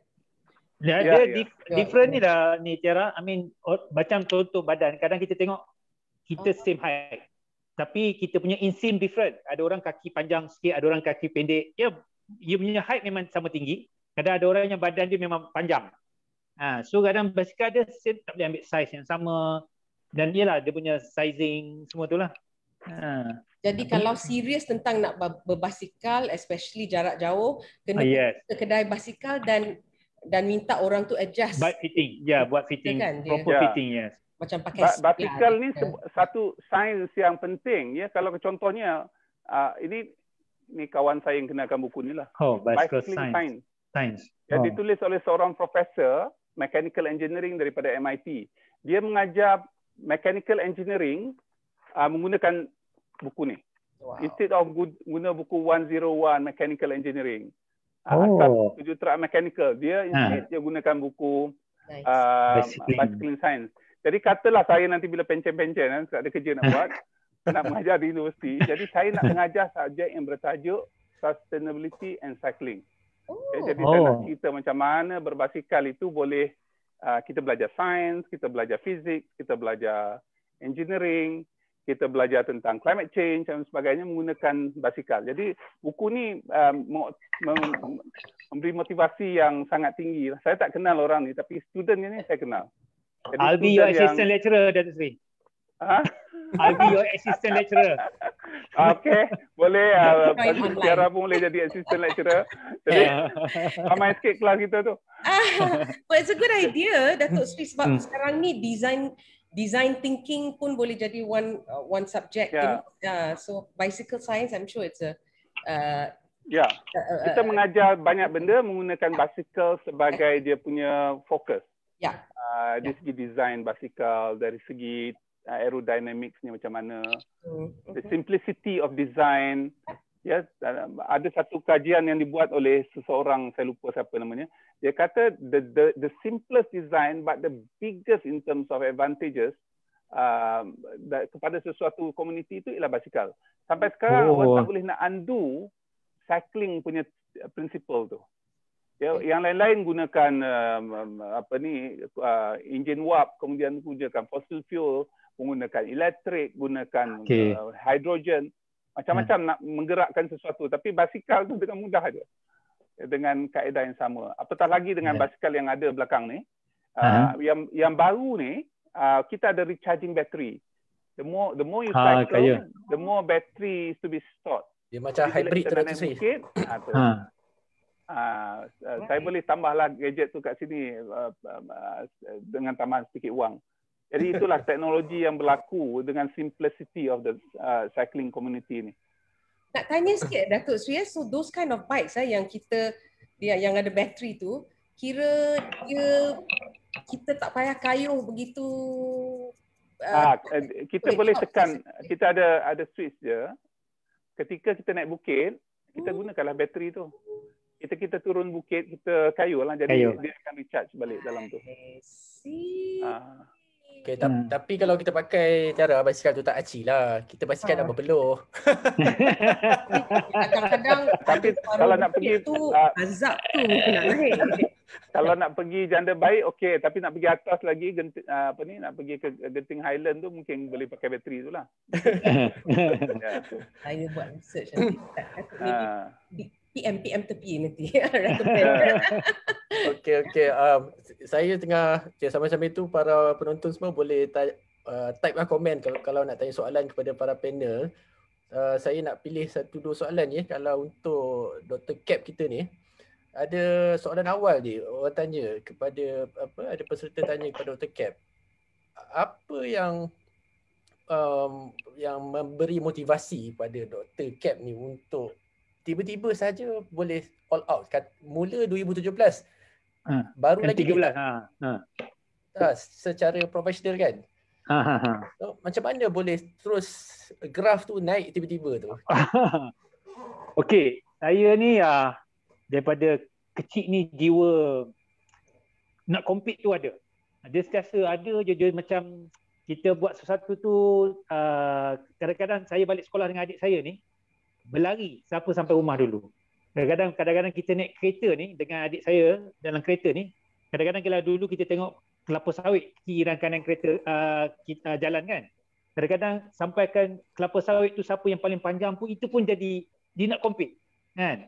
Different ni lah ni Tiara. I mean macam contoh badan, kadang kita tengok kita same height tapi kita punya inseam different. Ada orang kaki panjang sikit, ada orang kaki pendek. Dia punya height memang sama tinggi, kadang ada orang yang badan dia memang panjang. So kadang basikal dia same, tak boleh ambil size yang sama. Dan dia punya sizing semua tu lah. Jadi kalau serius tentang nak berbasikal, especially jarak jauh, kena ke kedai basikal dan minta orang tu adjust. Buat fitting, buat fitting, kan, proper fitting, macam pakai basikal ni satu sains yang penting, Kalau contohnya ini kawan saya yang kenakan buku ni lah. Bicycle Science. Jadi ditulis oleh seorang profesor mechanical engineering daripada MIT. Dia mengajar mechanical engineering menggunakan buku ni. Instead of guna buku 101 mechanical engineering. Asas kejuruteraan mechanical. Dia instead dia gunakan buku bicycle science. Jadi katalah saya nanti bila pencen-pencen kan, tak ada kerja nak buat, nak mengajar di universiti. Jadi saya nak mengajar subjek yang bertajuk sustainability and cycling. Jadi saya nak cerita macam mana berbasikal itu boleh kita belajar sains, kita belajar fizik, kita belajar engineering, kita belajar tentang climate change dan sebagainya menggunakan basikal. Jadi buku ni memberi motivasi yang sangat tinggi. Saya tak kenal orang ni tapi studentnya ni saya kenal. Jadi I'll be your assistant lecturer, Dato' Seri. I'll be your assistant lecturer. Okay, boleh. Dato' Tiara pun boleh jadi assistant lecturer. Jadi ramai sikit kelas kita tu. But it's a good idea, Dato' Seri, sebab sekarang ni design thinking pun boleh jadi one subject. So bicycle science, I'm sure it's a kita mengajar banyak benda menggunakan basikal sebagai dia punya fokus. Dari segi design basikal, dari segi aerodynamics-nya macam mana. The simplicity of design. Ada satu kajian yang dibuat oleh seseorang, saya lupa siapa namanya. Dia kata the simplest design but the biggest in terms of advantages kepada sesuatu community itu ialah basikal. Sampai sekarang orang tak boleh nak undo cycling punya principle tu. Yang lain-lain gunakan enjin wap, kemudian gunakan fossil fuel, menggunakan elektrik, gunakan hidrogen, macam-macam nak menggerakkan sesuatu. Tapi basikal tu dengan mudah aja, dengan kaedah yang sama. Apatah lagi dengan basikal yang ada belakang ni. Yang baru ni, kita ada recharging battery. The more you cycle, the more battery is to be stored. Dia macam hybrid terus. Saya boleh tambahlah gadget tu kat sini dengan tambahan sedikit wang. Jadi itulah teknologi yang berlaku dengan simplicity of the cycling community ni. Nak tanya sikit Dato' Sri, so those kind of bikes yang kita yang ada bateri tu, kira dia kita tak payah kayuh begitu. Kita boleh tekan, kita ada switch je. Ketika kita naik bukit, kita gunakanlah bateri tu. Kita turun bukit, kita kayuhlah, jadi dia akan recharge balik dalam tu. Okay, tapi kalau kita pakai cara basikal tu tak aci lah. Kita basikal nak berpeluh. Kadang-kadang tapi kalau nak pergi tu azab tu nak naik. Kalau nak pergi Janda Baik okey, tapi nak pergi atas lagi nak pergi ke Genting Highland tu mungkin boleh pakai bateri tulah. Saya buat research nanti. PM tepi nanti. Okey. Saya tengah sama-sama itu para penonton semua boleh type lah komen kalau nak tanya soalan kepada para panel. Saya nak pilih satu dua soalan ni. Kalau untuk Dr. Cap kita ni ada soalan awal je. Orang tanya kepada ada peserta tanya kepada Dr. Cap. Apa yang memberi motivasi pada Dr. Cap ni untuk tiba-tiba saja boleh all out. Mula 2017. Baru lagi 13. Secara profesional kan. So, macam mana boleh terus graf tu naik tiba-tiba tu? Okey, saya ni daripada kecil ni jiwa nak compete tu ada. Dia sentiasa ada je macam kita buat sesuatu tu kadang-kadang saya balik sekolah dengan adik saya ni berlari siapa sampai rumah dulu. Kadang-kadang kita naik kereta ni dengan adik saya dalam kereta ni, kadang-kadang kalau dulu kita tengok kelapa sawit kiri dan kanan kereta kita jalan kan. Kadang-kadang sampaikan kelapa sawit tu siapa yang paling panjang pun itu pun jadi dia nak compete kan.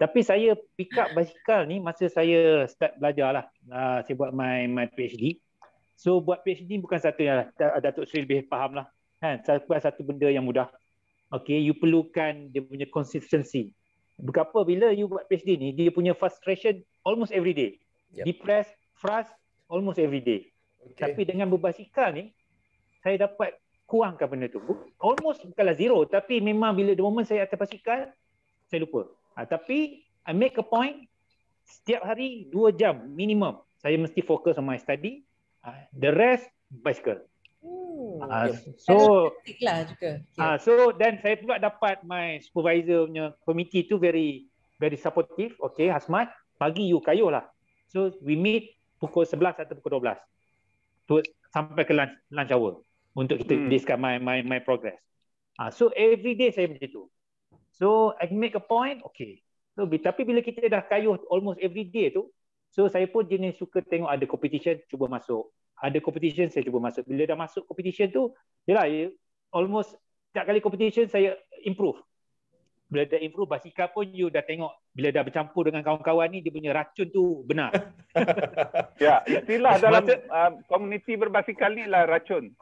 Tapi saya pick up basikal ni masa saya start belajarlah. Saya buat my PhD. So buat PhD bukan satu yang Dato' Seri lebih fahamlah kan. Saya buat satu benda yang mudah. Okay, you perlukan dia punya consistency. Berapa bila you buat PhD ni, dia punya frustration almost every day. Yep. Depressed, frust almost every day. Okay. Tapi dengan berbasikal ni, saya dapat kurangkan benda tu. Almost bukanlah zero, tapi memang bila the moment saya atas basikal, saya lupa. Tapi I make a point, setiap hari 2 jam minimum, saya mesti fokus on my study. The rest, bicycle. So then saya pula dapat my supervisor punya committee tu very supportive. Okay, Hasmat, pagi you kayuh lah. So we meet pukul 11 atau pukul 12 tu, sampai ke lunch hour untuk kita discuss my progress. So every day saya macam tu. So I make a point. Okay, so tapi bila kita dah kayuh almost every day tu, so saya pun jenis suka tengok ada competition, cuba masuk. Ada competition, saya cuba masuk. Bila dah masuk competition tu, yelah, almost setiap kali competition saya improve. Bila dah improve, basikal pun you dah tengok. Bila dah bercampur dengan kawan-kawan ni, dia punya racun tu benar. Ya, istilah dalam komuniti berbasikal ni lah racun.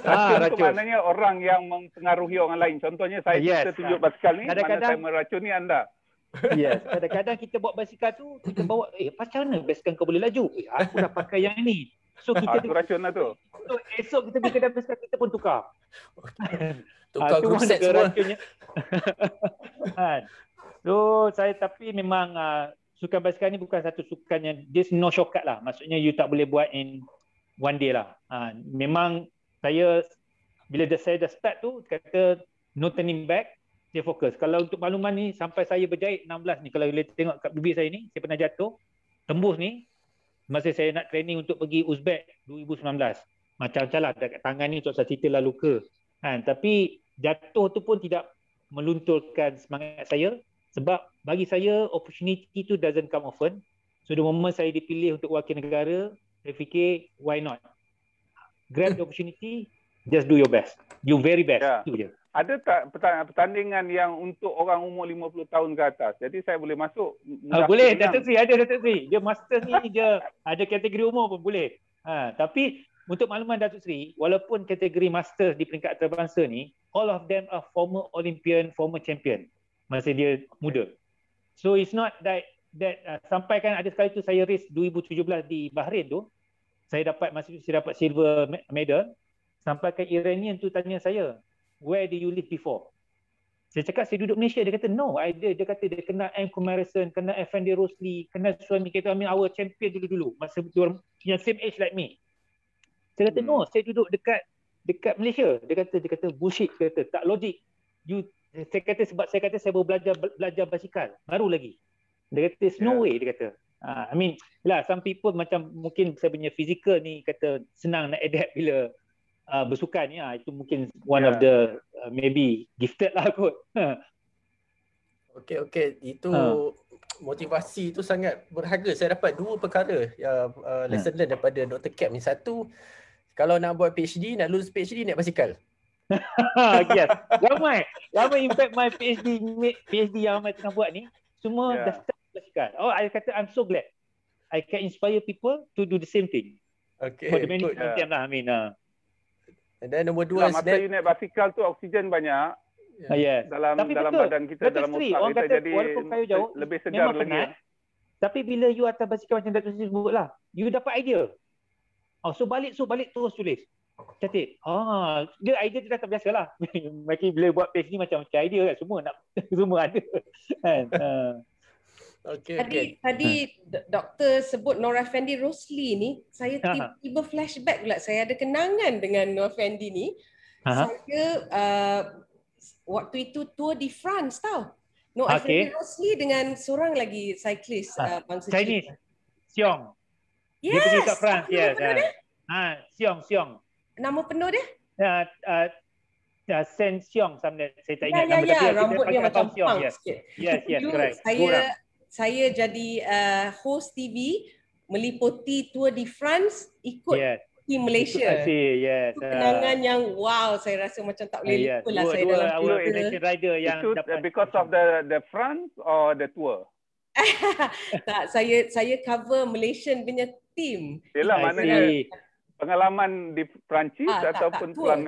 Racun tu maknanya orang yang mempengaruhi orang lain. Contohnya saya tunjuk basikal ni, kadang-kadang saya meracuni anda. Yes, kadang-kadang kita buat basikal tu, kita bawa, macam mana basikal kau boleh laju? Aku dah pakai yang ni. So kita racun lah tu. So esok kita pergi kedai basikal, kita pun tukar. Tukar group set semua. So saya tapi memang sukan basikal ni bukan satu sukan yang dia no shortcut lah. Maksudnya you tak boleh buat in one day lah. Memang saya bila saya dah start tu, kata no turning back, saya fokus. Kalau untuk makluman ni, sampai saya berjahit 16 ni, kalau boleh tengok kat bibir saya ni, saya pernah jatuh tembus ni. Masa saya nak training untuk pergi Uzbek 2019. Macam-macam lah, dekat tangan ni untuk saya cerita lah luka. Tapi jatuh tu pun tidak melunturkan semangat saya. Sebab bagi saya, opportunity tu doesn't come often. So the moment saya dipilih untuk wakil negara, saya fikir, why not? Grab the opportunity, just do your best. Your very best. Yeah. Itu je. Ada tak pertandingan yang untuk orang umur 50 tahun ke atas? Jadi saya boleh masuk? Boleh, Dato' Seri. Ada Dato' Seri. Dia master ni, dia ada kategori umur pun boleh. Tapi untuk makluman Dato' Seri, walaupun kategori master di peringkat antarabangsa ni, all of them are former Olympian, former champion masa dia muda. So it's not that sampai kan ada sekali tu saya race 2017 di Bahrain tu, saya dapat saya dapat silver medal. Sampai kan Iranian tu tanya saya, where do you live before? Saya cakap saya duduk Malaysia. Dia kata no, dia kata dia kenal M. Kumarison, kenal Effendi Rosli, kenal suami kita, our champion dulu-dulu masa yang same age like me. Saya kata no, saya duduk dekat Malaysia. Dia kata bullshit, dia kata tak logik. Saya kata sebab saya kata saya baru belajar basikal, baru lagi. Dia kata there's no way, dia kata. I mean, lah some people macam mungkin saya punya physical ni kata senang nak adapt bila bersukan ya, itu mungkin one of the maybe gifted lah kot. Okay, itu motivasi tu sangat berharga. Saya dapat 2 perkara yang lesson learn daripada Dr. Cap ni. Satu, kalau nak buat PhD, nak lulus PhD, naik basikal. Yes, ramai impact my PhD yang ramai tengah buat ni, semua dah start basikal. I kata I'm so glad I can inspire people to do the same thing. Okay, for the many time lah, I mean. And then nombor 2, masa you naik basikal tu oksigen banyak. Dalam betul, badan kita, dalam otak kita, jadi jauh, lebih segar lagi. Penat, tapi bila you atas basikal macam Dato' Seri sebutlah, you dapat idea. So balik terus tulis. Catat. Dia idea dia dah tak biasalah. Macam bila buat page ni macam idea kan, semua nak semua ada. Tadi doktor sebut Nor Effendi Rosli ni, saya tiba-tiba flashback pula. Saya ada kenangan dengan Nor Effendi ni. Saya waktu itu tour di France tau. Nor Effendi Rosli dengan seorang lagi cyclist bangsa Chinese. Siong. Yes. Dia pergi ke France. Siong. Nama penuh dia? Sen Siong, saya tak ingat nama dia. Rambut dia macam punk sikit. Yes, correct. Saya jadi host TV meliputi tour di France ikut team Malaysia. Itu kenangan yang wow, saya rasa macam tak boleh lupa lah saya dalam tour rider yang dapat. Because of the France or the tour? Tak, saya cover Malaysian punya team. Yelah, maknanya pengalaman di Perancis ataupun tour.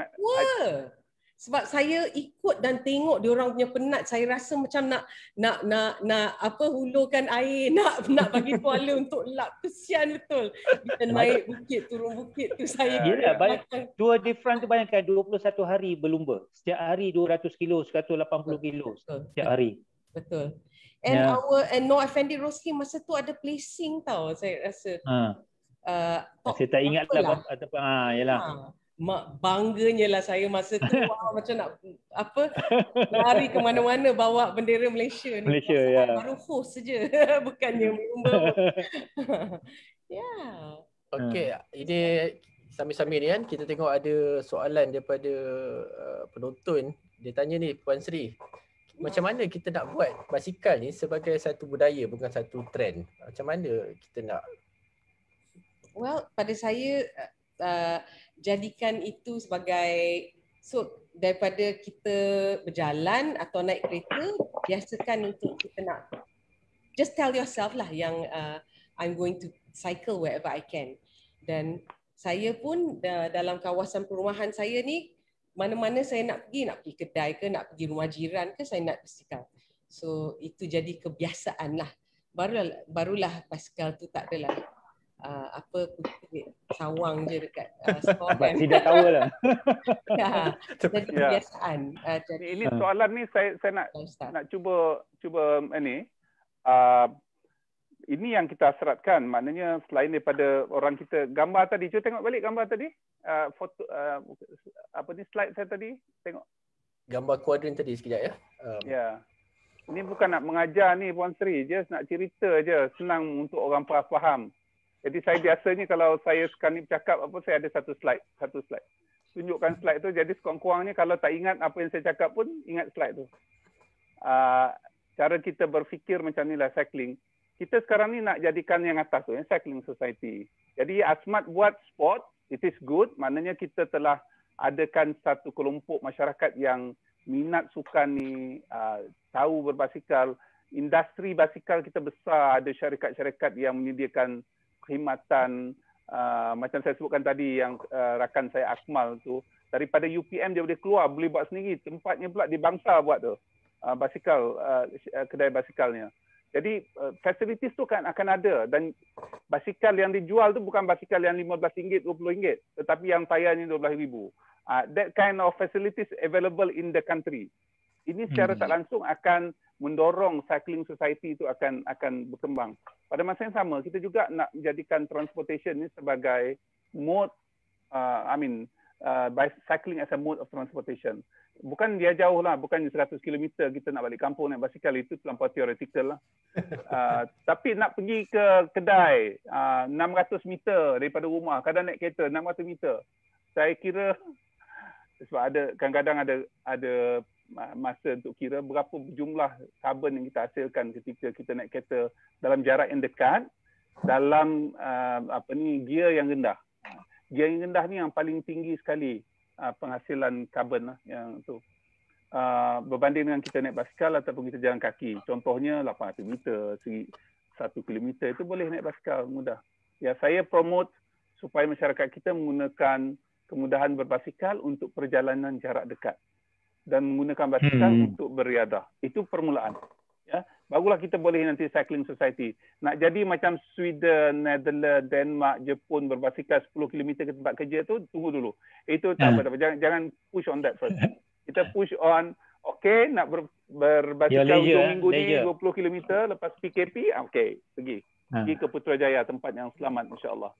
Sebab saya ikut dan tengok diorang punya penat, saya rasa macam nak apa, hulurkan air, nak bagi tuala untuk lap. Kesian betul. Kita naik bukit, turun bukit tu saya. Yalah, Tour de France tu bayangkan 21 hari berlumba. Setiap hari 200 kilo, 180 kilo setiap hari. Betul. And Nor Effendi Rosli masa tu ada placing tau, saya rasa. Saya tak ingatlah yalah. Bangganya lah saya masa tu, wow, macam nak apa, lari ke mana-mana bawa bendera Malaysia ni. Malaysia, ya. Baru force saja, bukannya merumba. Yeah. Okey, ini sambil-sambil ni kan kita tengok ada soalan daripada penonton. Dia tanya ni, Puan Sri, macam mana kita nak buat basikal ni sebagai satu budaya, bukan satu trend? Macam mana kita nak? Well, pada saya jadikan itu sebagai, so daripada kita berjalan atau naik kereta, biasakan untuk kita nak just tell yourself lah yang I'm going to cycle wherever I can. Dan saya pun dalam kawasan perumahan saya ni, mana-mana saya nak pergi kedai ke, nak pergi rumah jiran ke, saya nak basikal. So itu jadi kebiasaan lah. Barulah basikal tu tak adalah apa, kutip sawang je dekat store kan. Tidak tahulah. Jadi kebiasaan. Jadi ini soalan ni saya nak cuba ni. Ini yang kita hasratkan. Maknanya selain daripada orang kita gambar tadi, cuba tengok balik gambar tadi. Foto apa ni, slide saya tadi, tengok. Gambar kuadran tadi sekejap ya. Ini bukan nak mengajar ni Puan Sri, just nak cerita je, senang untuk orang faham. Jadi saya biasanya kalau saya sekarang ni bercakap apa, saya ada satu slide. Tunjukkan slide tu, jadi sekurang-kurangnya kalau tak ingat apa yang saya cakap pun ingat slide tu. Cara kita berfikir macam ni lah cycling. Kita sekarang ni nak jadikan yang atas tu, yang cycling society. Jadi Asmat buat sport, it is good. Maknanya kita telah adakan satu kelompok masyarakat yang minat sukan ni, tahu berbasikal. Industri basikal kita besar, ada syarikat-syarikat yang menyediakan khidmatan, macam saya sebutkan tadi yang rakan saya Akmal tu, daripada UPM dia boleh keluar, boleh buat sendiri. Tempatnya pula di Bangsa buat tu, basikal, kedai basikalnya. Jadi facilities tu akan ada, dan basikal yang dijual tu bukan basikal yang RM15, RM20, tetapi yang tayarnya RM12,000. That kind of facilities available in the country. Ini secara tak langsung akan mendorong cycling society itu akan berkembang. Pada masa yang sama, kita juga nak menjadikan transportation ini sebagai mode, cycling as a mode of transportation. Bukan dia jauh lah, bukan 100 km kita nak balik kampung naik basikal, itu terlampau teoretikal lah. Tapi nak pergi ke kedai, 600 meter daripada rumah, kadang naik kereta 600 meter. Saya kira, sebab ada kadang-kadang ada masa untuk kira berapa jumlah karbon yang kita hasilkan ketika kita naik kereta dalam jarak yang dekat, dalam gear yang rendah. Gear yang rendah ni yang paling tinggi sekali penghasilan karbon lah, yang tu. Berbanding dengan kita naik basikal ataupun kita jalan kaki. Contohnya 800 meter, 1 kilometer itu boleh naik basikal mudah. Ya, saya promote supaya masyarakat kita menggunakan kemudahan berbasikal untuk perjalanan jarak dekat, dan menggunakan basikal untuk beriadah. Itu permulaan. Ya, barulah kita boleh nanti cycling society. Nak jadi macam Sweden, Netherlands, Denmark, Jepun berbasikal 10 km ke tempat kerja tu, tunggu dulu. Itu tak apa-apa. Jangan push on that first. Kita push on, okey, nak berbasikal untuk minggu ni 20 km lepas PKP, okey, pergi ke Putrajaya, tempat yang selamat insya-Allah.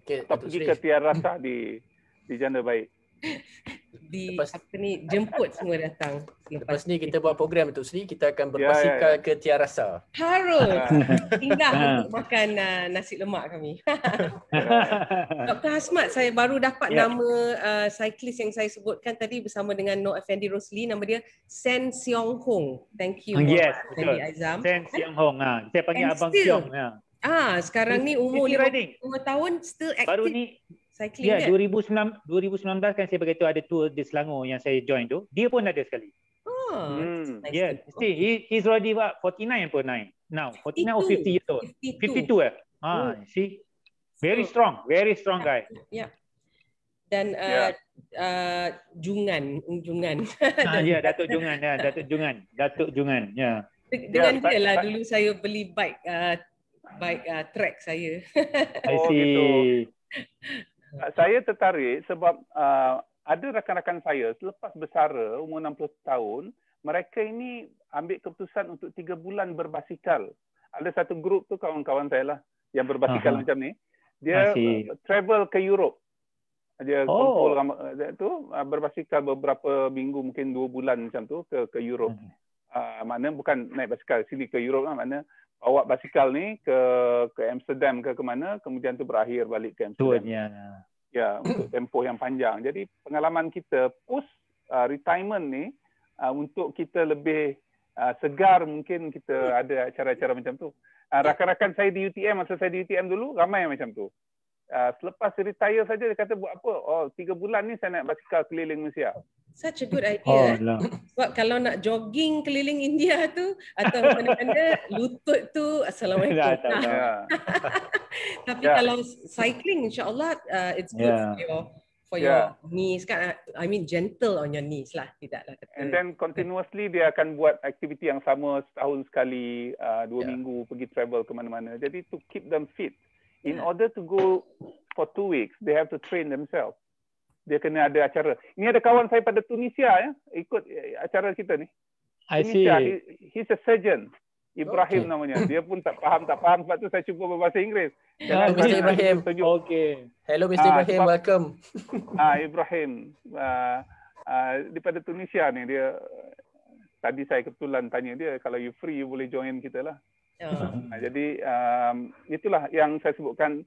Okey, pergi ke Tiarasa di Janda Baik. Jemput semua datang. Lepas ni kita buat program untuk Sri, kita akan berbasikal ke Tiarasa. Harus. Indah untuk makan nasi lemak kami. Dr. Hasmat, saya baru dapat nama cyclist yang saya sebutkan tadi bersama dengan Nor Effendi Rosli, nama dia Sen Siong Hong. Thank you. Yes, betul. Sen Siong Hong. Saya panggil Abang Siong. Sekarang ni umur 50 tahun still active. Baru ni cycling, 2019 kan saya beritahu ada tour di Selangor yang saya join tu. Dia pun ada sekali. Nice. Yes. See, he's already what, 49 now. 49 or 50 years old. 52. See? Very strong guy. Yeah. dan Jungan. Ah, ya, Dato' Jungan. Ya. Dengan dia lah dulu saya beli bike trek saya. Oh, gitu. Saya tertarik sebab ada rakan-rakan saya selepas bersara umur 60 tahun, mereka ini ambil keputusan untuk 3 bulan berbasikal. Ada satu grup tu kawan-kawan saya lah yang berbasikal macam ni. Dia travel ke Europe. Dia kumpul tu berbasikal beberapa minggu, mungkin 2 bulan macam tu ke Europe. Makna bukan naik basikal sini ke Europe lah, makna bawa basikal ni ke Amsterdam ke mana, kemudian tu berakhir balik ke Amsterdam. Tuanya. Ya, untuk tempoh yang panjang. Jadi pengalaman kita post retirement ni untuk kita lebih segar, mungkin kita ada acara-acara macam tu. Rakan-rakan saya di UTM, masa saya di UTM dulu ramai macam tu. Selepas retire saja dia kata buat apa? Oh, 3 bulan ni saya naik basikal keliling Malaysia. Such a good idea. Sebab kalau nak jogging keliling India tu atau mana-mana lutut tu assalamualaikum. Tapi kalau cycling insyaallah it's good for your knees kan. I mean gentle on your knees lah, tidaklah kata. And then continuously dia akan buat aktiviti yang sama setahun sekali, 2 minggu pergi travel ke mana-mana. Jadi to keep them fit. In order to go for 2 weeks, they have to train themselves. Dia kena ada acara. Ini ada kawan saya pada Tunisia ya, ikut acara kita ni. Tunisia, he's a surgeon. Ibrahim namanya. Dia pun tak faham. Sebab tu saya cuba berbahasa Inggeris. Mr. Ibrahim. Okay. Hello Mr. Ibrahim, welcome. Ibrahim. Daripada Tunisia ni dia. Tadi saya kebetulan tanya dia, kalau you free you boleh join kita lah. Jadi itulah yang saya sebutkan,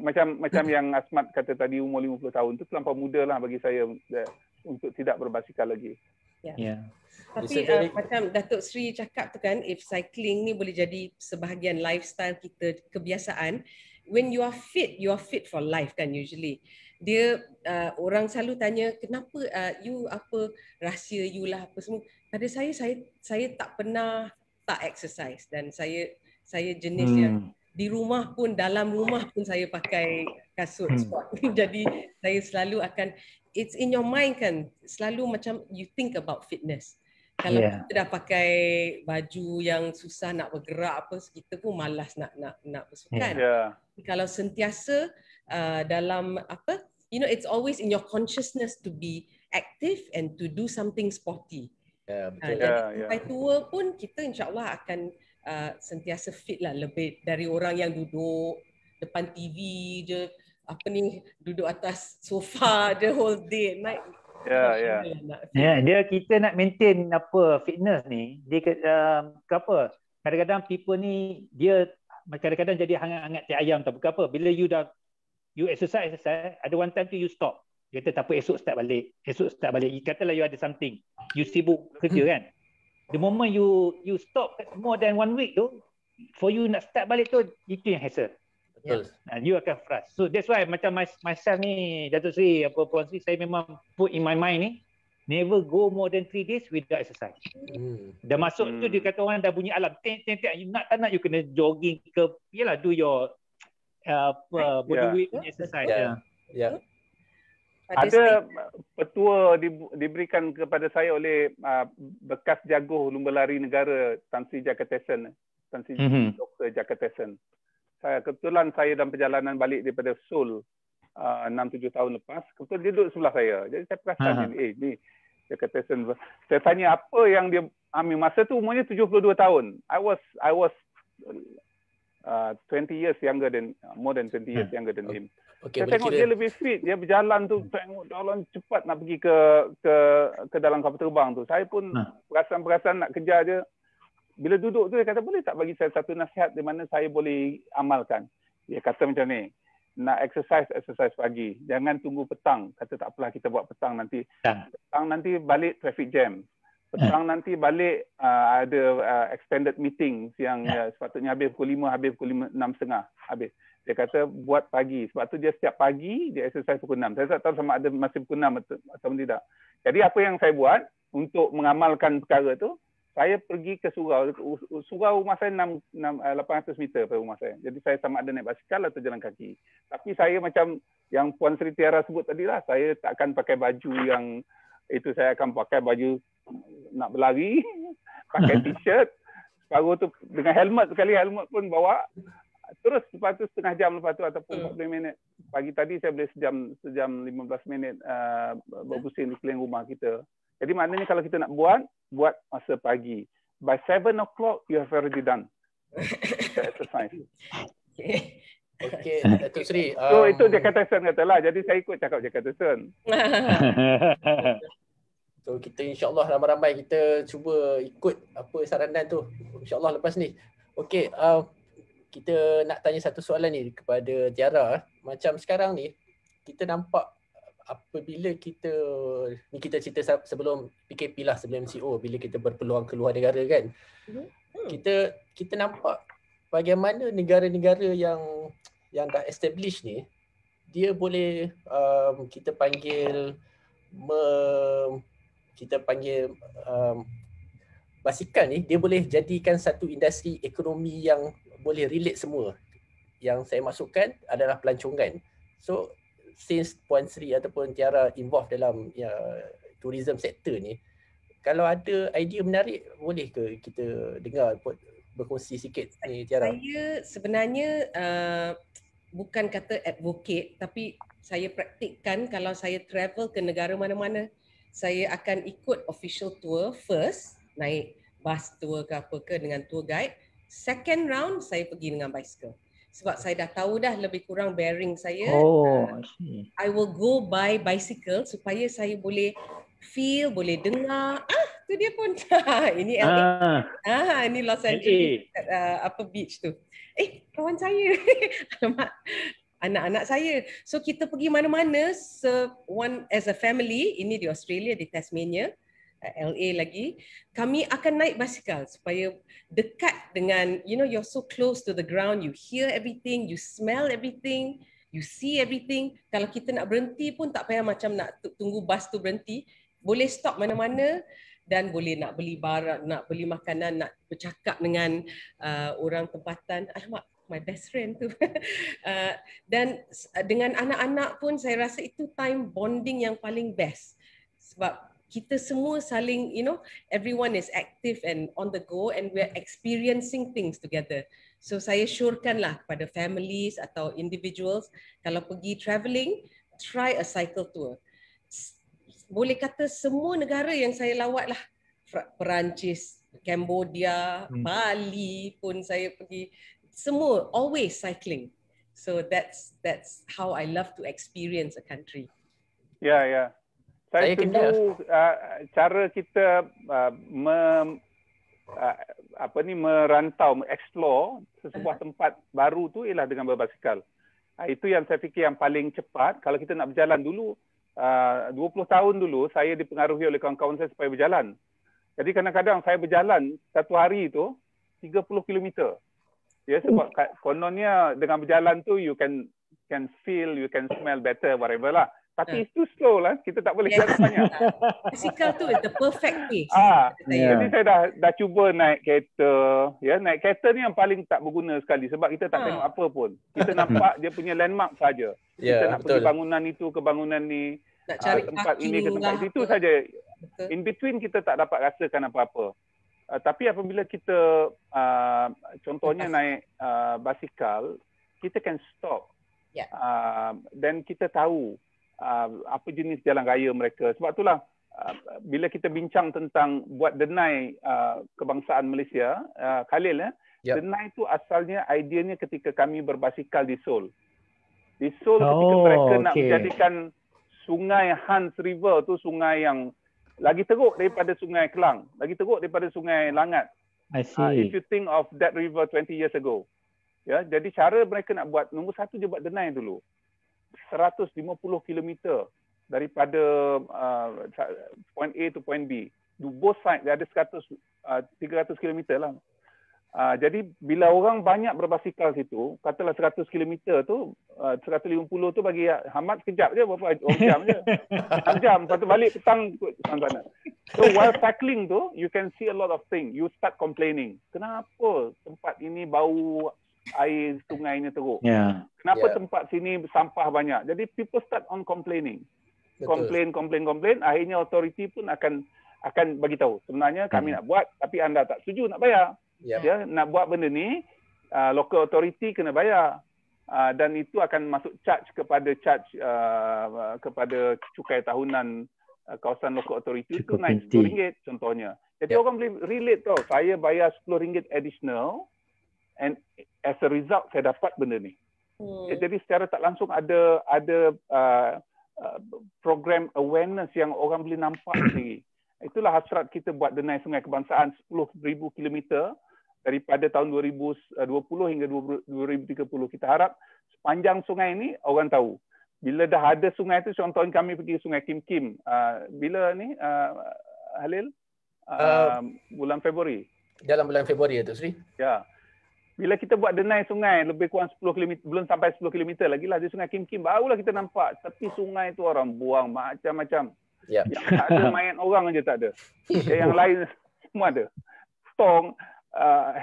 macam yang Asmat kata tadi, umur 50 tahun tu terlampau muda lah bagi saya untuk tidak berbasikal lagi. Tapi macam Datuk Sri cakap tu kan, if cycling ni boleh jadi sebahagian lifestyle kita, kebiasaan. When you are fit for life kan usually. Dia orang selalu tanya kenapa you apa rahsia you lah apa semua. Pada saya tak pernah tak exercise, dan saya jenis yang di rumah pun, dalam rumah pun saya pakai kasut sport. Jadi saya selalu akan, it's in your mind kan, selalu macam you think about fitness. Kalau kita dah pakai baju yang susah nak bergerak apa, kita pun malas nak bersukan. Kalau sentiasa dalam apa, you know, it's always in your consciousness to be active and to do something sporty. Jadi sampai tua pun kita insyaAllah akan sentiasa fit lah, lebih dari orang yang duduk depan TV je, apa ni, duduk atas sofa the whole day night. Kita nak maintain apa fitness ni, dia apa, kadang-kadang people ni dia kadang-kadang jadi hangat-hangat teh ayam tak apa. Bila you exercise, ada one time tu you stop. Dia kata tak apa, esok start balik. Katalah you ada something, you sibuk kerja kan. The moment you stop more than 1 week tu, for you nak start balik tu, itu yang hassle. Betul. And you akan frust. So that's why macam myself ni, Dato' Sri, Puan Sri, saya memang put in my mind ni, never go more than 3 days without exercise. Dah masuk tu dia kata orang dah bunyi alam, you nak tak nak you kena jogging ke, yalah, do your body weight exercise. Ada petua diberikan kepada saya oleh bekas jaguh lumba lari negara, Tan Sri Jegathesan. Tan Sri Dr. Jegathesan. Kebetulan saya dalam perjalanan balik daripada Seoul 6-7 tahun lepas, kebetulan dia duduk sebelah saya. Jadi saya perasan, ni Jegathesan. Saya tanya apa yang dia ambil. Masa tu umurnya 72 tahun. I was 20 years younger than, more than 20 years younger than him. Okay, saya tengok dia lebih fit, dia berjalan tu, tengok cepat nak pergi ke dalam kapal terbang tu. Saya pun perasan-perasan nak kejar dia. Bila duduk tu dia kata, boleh tak bagi saya satu nasihat di mana saya boleh amalkan? Dia kata macam ni, nak exercise pagi, jangan tunggu petang. Kata tak apalah, kita buat petang nanti. Petang nanti balik traffic jam. Petang nanti balik ada extended meeting yang sepatutnya habis pukul 5, habis pukul 6:30 habis. Dia kata buat pagi. Sebab tu dia setiap pagi dia exercise pukul 6. Saya tak tahu sama ada masih pukul 6 atau tidak. Jadi apa yang saya buat untuk mengamalkan perkara tu, Saya pergi ke surau. Surau rumah saya 800 meter dari rumah saya. Jadi saya sama ada naik basikal atau jalan kaki. Tapi saya macam yang Puan Sri Tiara sebut tadi lah, saya tak akan pakai baju yang itu, saya akan pakai baju nak berlari, pakai t-shirt, separuh tu dengan helmet, sekali helmet pun bawa. Terus lepas tu setengah jam lepas tu ataupun 40 minit. Pagi tadi saya boleh sejam 15 minit berpusing di keliling rumah kita. Jadi maknanya kalau kita nak buat masa pagi. By 7 o'clock you have already done the exercise. Okay. Okay, Dato' Seri. So itu Jakartasen katalah. Jadi saya ikut cakap Jakartasen. So kita insya-Allah ramai-ramai kita cuba ikut apa saranan tu. Insya-Allah lepas ni. Okey, kita nak tanya satu soalan ni kepada Tiara. Macam sekarang ni, kita nampak apabila kita, ni kita cerita sebelum PKP lah, sebelum MCO, bila kita berpeluang keluar negara kan. Kita nampak bagaimana negara-negara yang dah establish ni, dia boleh kita panggil basikal ni, dia boleh jadikan satu industri ekonomi yang boleh relate semua. Yang saya masukkan adalah pelancongan. So since Puan Sri ataupun Tiara involved dalam tourism sector ni, kalau ada idea menarik boleh ke kita dengar, berkongsi sikit ni Tiara? Saya sebenarnya bukan kata advocate, tapi saya praktikkan kalau saya travel ke negara mana-mana, saya akan ikut official tour first, naik bus tour ke apa ke dengan tour guide. Second round saya pergi dengan bicycle. Sebab saya dah tahu dah lebih kurang bearing saya. I will go by bicycle supaya saya boleh feel, boleh dengar. Tu dia pun. Ini LA. Ini Los Angeles. Apa beach tu. Kawan saya. Alamak. Anak-anak saya. So kita pergi mana-mana. So, one as a family. Ini di Australia, di Tasmania. LA lagi, kami akan naik basikal supaya dekat dengan, you know, you're so close to the ground, you hear everything, you smell everything, you see everything. Kalau kita nak berhenti pun tak payah macam nak tunggu bas tu berhenti, boleh stop mana-mana dan boleh nak beli barang, nak beli makanan, nak bercakap dengan orang tempatan. Alamak, my best friend tu. Dan dengan anak-anak pun saya rasa itu time bonding yang paling best sebab kita semua saling, you know, everyone is active and on the go and we're experiencing things together. So saya syorkanlah kepada families atau individuals, kalau pergi travelling, try a cycle tour. Boleh kata semua negara yang saya lawat lah, Perancis, Cambodia, Bali pun saya pergi, semua always cycling. So that's how I love to experience a country. Yeah. Saya setuju cara kita merantau, mengeksplor sesebuah tempat baru tu ialah dengan berbasikal. Itu yang saya fikir yang paling cepat. Kalau kita nak berjalan dulu, 20 tahun dulu saya dipengaruhi oleh kawan-kawan saya supaya berjalan. Jadi kadang-kadang saya berjalan satu hari tu 30 km. Ya, sebab kononnya dengan berjalan tu you can feel, you can smell better, whatever lah. Tapi itu slow lah. Kita tak boleh jalan banyak. Basikal tu the perfect pace. Jadi saya dah cuba naik kereta. Ya, naik kereta ni yang paling tak berguna sekali sebab kita tak tengok apa pun. Kita nampak dia punya landmark saja. Kita nak pergi bangunan itu ke bangunan ni, nak cari tempat ini ke tempat itu saja. In between kita tak dapat rasakan apa-apa. Tapi apabila kita contohnya naik basikal, kita can stop. Dan kita tahu apa jenis jalan raya mereka. Sebab itulah bila kita bincang tentang buat denai kebangsaan Malaysia, Khalil, denai itu asalnya ideanya ketika kami berbasikal di Seoul. Di Seoul ketika mereka nak menjadikan sungai Hans River tu sungai yang lagi teruk daripada sungai Kelang, lagi teruk daripada sungai Langat. If you think of that river 20 years ago. Ya, jadi cara mereka nak buat, nombor satu je buat denai dulu. 150 km daripada point A to point B. Do both side dia ada 300 km lah. Jadi bila orang banyak berbasikal situ, katalah 100 km tu, 150 tu bagi Hamad sekejap je, berapa jam je. 6 jam, lepas tu balik petang ikut sana. So while cycling tu, you can see a lot of things. You start complaining. Kenapa tempat ini bau air sungainya teruk? Yeah. Kenapa tempat sini sampah banyak? Jadi people start on complaining. Complain. Akhirnya authority pun akan bagi tahu. Sebenarnya kami nak buat, tapi anda tak setuju nak bayar. Yeah. Ya, nak buat benda ni, local authority kena bayar. Dan itu akan masuk charge kepada cukai tahunan kawasan local authority itu naik RM10 contohnya. Jadi orang boleh relate tau, saya bayar RM10 additional and as a result saya dapat benda ni. Jadi secara tak langsung ada program awareness yang orang boleh nampak sendiri. Itulah hasrat kita buat denai Sungai Kebangsaan 10,000 kilometer daripada tahun 2020 hingga 2030. Kita harap sepanjang sungai ini orang tahu. Bila dah ada sungai itu, contohnya kami pergi Sungai Kim Kim. Bila ni Halil bulan Februari. Dalam bulan Februari tu Sri. Ya. Bila kita buat denai sungai lebih kurang 10 km, belum sampai 10 km lagi lah di Sungai Kim Kim, barulah kita nampak tepi sungai tu orang buang macam-macam. Ya. Yang tak ada mayat orang aja tak ada. Yang lain semua ada. Tong,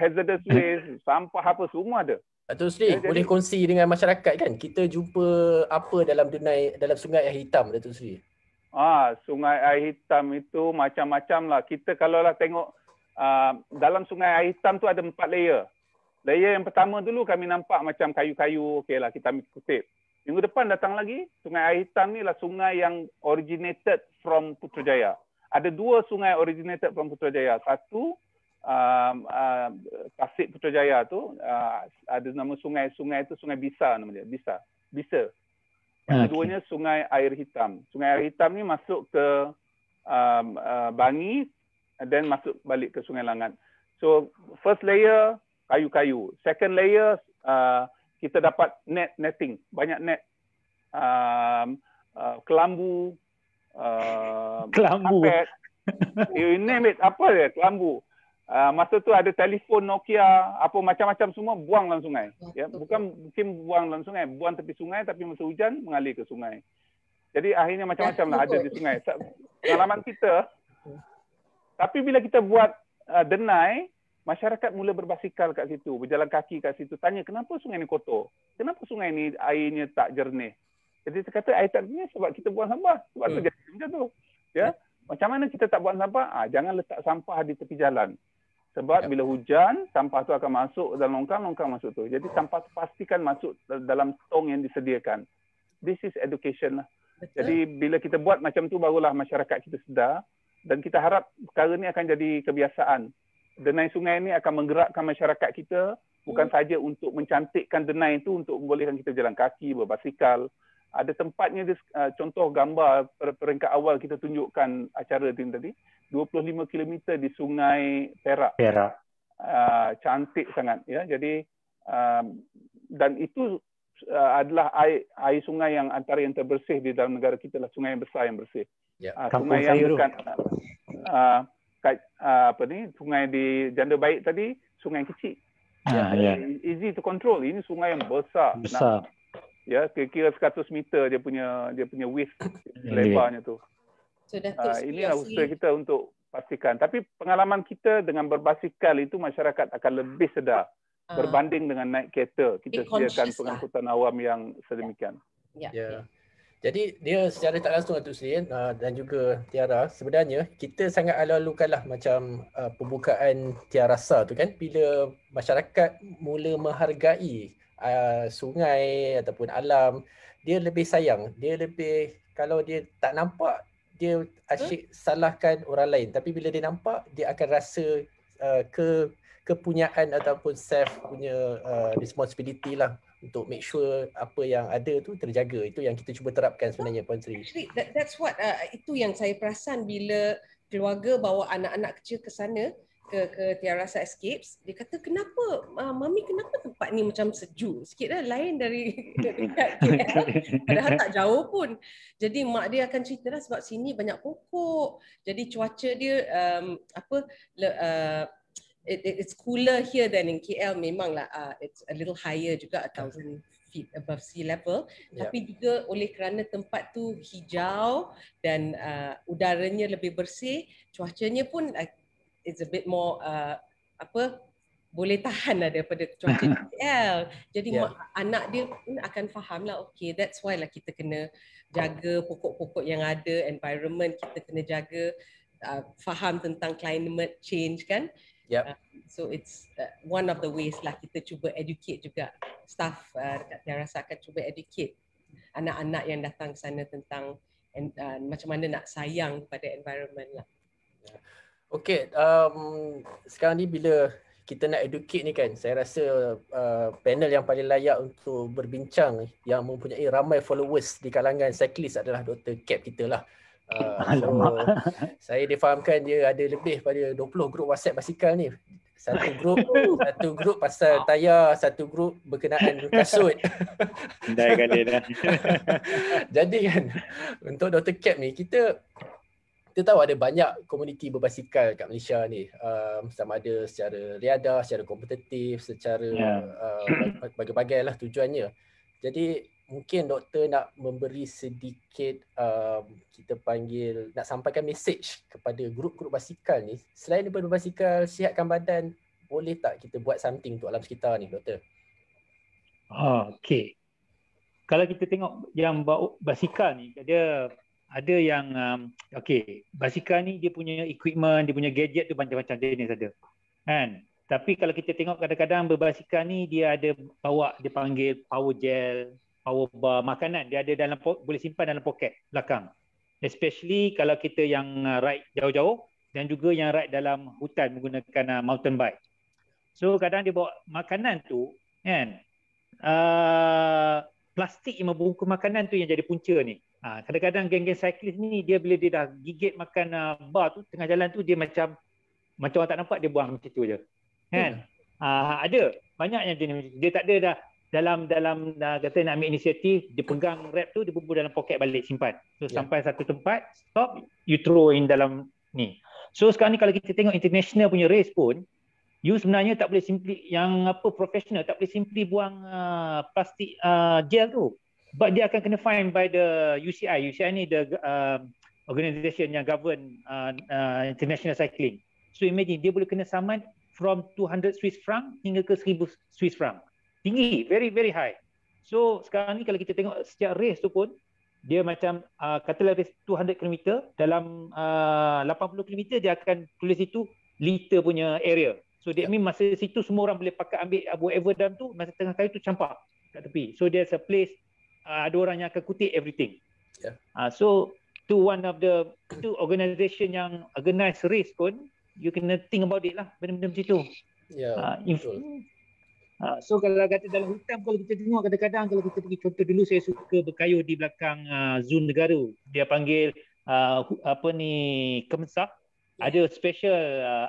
hazardous waste, sampah apa semua ada. Dato' Seri, boleh kongsi dengan masyarakat kan? Kita jumpa apa dalam Sungai Air Hitam, Dato' Seri? Sungai Air Hitam itu macam-macam lah. Kita kalaulah tengok dalam Sungai Air Hitam tu ada 4 layer. Layer yang pertama dulu kami nampak macam kayu-kayu. Okeylah, kita ambil kutip. Minggu depan datang lagi, Sungai Air Hitam ni lah sungai yang originated from Putrajaya. Ada 2 sungai originated from Putrajaya. Satu, Tasik Putrajaya tu ada nama sungai itu Sungai Bisa nama dia, Bisa. Yang keduanya Sungai Air Hitam. Sungai Air Hitam ni masuk ke Bangi dan masuk balik ke Sungai Langat. So first layer kayu-kayu, second layer kita dapat netting, banyak net, kelambu, kapet, you name it, apa dia kelambu. Masa tu ada telefon Nokia, apa macam-macam semua buang dalam sungai. Ya, bukan buang dalam sungai, buang tepi sungai tapi masa hujan mengalir ke sungai. Jadi akhirnya macam-macam lah ada di sungai. Pengalaman kita. Tapi bila kita buat denai, masyarakat mula berbasikal kat situ, berjalan kaki kat situ. Tanya kenapa sungai ni kotor? Kenapa sungai ni airnya tak jernih? Jadi dia kata air tak jernih sebab kita buang sampah. Sebab tu jadi macam tu. Ya. Macam mana kita tak buang sampah? Jangan letak sampah di tepi jalan. Sebab bila hujan, sampah tu akan masuk dalam longkang masuk tu. Jadi sampah tu pastikan masuk dalam tong yang disediakan. This is education lah. Jadi bila kita buat macam tu, barulah masyarakat kita sedar. Dan kita harap perkara ni akan jadi kebiasaan. Denai sungai ni akan menggerakkan masyarakat kita. Bukan saja untuk mencantikkan denai itu, untuk membolehkan kita jalan kaki, berbasikal. Ada tempatnya, contoh gambar peringkat awal kita tunjukkan acara tadi, 25 km di Sungai Perak. Cantik sangat ya. Jadi dan itu adalah air sungai yang antara yang terbersih di dalam negara kita lah, sungai yang besar yang bersih. Sungai yang bukan apa ni, sungai di Janda Baik tadi, sungai kecil. Easy to control. Ini sungai yang besar. Ya, kira-kira 100 meter dia punya width lebarnya tu. So, inilah usaha kita untuk pastikan. Tapi pengalaman kita dengan berbasikal itu, masyarakat akan lebih sedar berbanding dengan naik kereta. Kita sediakan pengangkutan awam yang sedemikian. Jadi dia secara tak langsung Dato' Seri dan juga Tiara, sebenarnya kita sangat alu-alukanlah macam pembukaan Tiarasa tu kan, bila masyarakat mula menghargai sungai ataupun alam, dia lebih sayang, dia lebih, kalau dia tak nampak dia asyik salahkan orang lain, tapi bila dia nampak dia akan rasa kepunyaan ataupun self punya responsibility lah untuk make sure apa yang ada tu terjaga. Itu yang kita cuba terapkan sebenarnya, Puan Sri. Actually, that's what itu yang saya perasan bila keluarga bawa anak-anak kecil ke sana, ke Tiarasa Escapes. Dia kata, kenapa mami, kenapa tempat ni macam sejuk sikit lah, lain dari KL, padahal tak jauh pun. Jadi mak dia akan cerita lah, sebab sini banyak pokok, jadi cuaca dia it's cooler here than in KL memanglah. It's a little higher juga, 1,000 feet above sea level. Yeah. Tapi juga oleh kerana tempat tu hijau dan udaranya lebih bersih, cuacanya pun it's a bit more boleh tahan lah daripada cuaca KL. Jadi anak dia pun akan faham lah, okay, that's why lah kita kena jaga pokok-pokok yang ada, environment, kita kena jaga, faham tentang climate change kan. So it's one of the ways lah kita cuba educate juga. Staff dekat Tiarasa akan cuba educate anak-anak yang datang ke sana tentang macam mana nak sayang pada environment lah. Okay, sekarang ni bila kita nak educate ni kan, saya rasa panel yang paling layak untuk berbincang yang mempunyai ramai followers di kalangan cyclist adalah Dr. Cap kita lah. So, saya difahamkan dia ada lebih pada 20 grup WhatsApp basikal ni. Satu grup pasal tayar, satu grup berkenaan kasut. Dah kali dah. Jadi kan, untuk Dr. Cap ni, kita tahu ada banyak komuniti berbasikal kat Malaysia ni, sama ada secara riadah, secara kompetitif, secara bagai-bagai lah tujuannya. Jadi mungkin doktor nak memberi sedikit, kita panggil, nak sampaikan mesej kepada grup-grup basikal ni. Selain daripada berbasikal, sihatkan badan, boleh tak kita buat something untuk alam sekitar ni, doktor? Okay. Kalau kita tengok yang basikal ni, dia ada yang basikal ni dia punya equipment, dia punya gadget tu macam-macam jenis ada kan. Tapi kalau kita tengok kadang-kadang berbasikal ni dia ada bawa, dia panggil power gel, power bar, makanan dia ada dalam, boleh simpan dalam poket belakang, especially kalau kita yang ride jauh-jauh dan juga yang ride dalam hutan menggunakan mountain bike. So kadang dia bawa makanan tu kan, plastik yang membungkus makanan tu yang jadi punca ni. Kadang-kadang geng-geng cyclist ni, dia bila dia dah gigit makan bar tu, tengah jalan tu, dia macam orang tak nampak, dia buang macam tu je. Kan? Ada banyak yang dia tak ada dah dalam kata nak ambil inisiatif, dia pegang wrap tu, dia bubur dalam poket balik simpan. So sampai satu tempat, stop, you throw in dalam ni. So sekarang ni kalau kita tengok international punya race pun, you sebenarnya tak boleh simply, yang professional tak boleh simply buang plastik gel tu. But dia akan kena fine by the UCI. UCI ni the organisation yang govern international cycling. So imagine dia boleh kena saman from 200 Swiss franc hingga ke 1000 Swiss franc. Tinggi, very very high. So sekarang ni kalau kita tengok setiap race tu pun dia macam katalah race 200 km, dalam 80 km dia akan tulis situ liter punya area. So that means masa situ semua orang boleh pakai ambil whatever dalam tu, masa tengah kali tu campak kat tepi. So there's a place, ada orang yang akan kutip everything. So to one of the organisation yang organize race pun, you kena think about it lah, benda-benda macam tu. So kalau kata dalam hutan, kalau kita tengok kadang-kadang, kalau kita pergi, contoh dulu saya suka berkayuh di belakang Zon Negara, dia panggil Kemsah. Ada special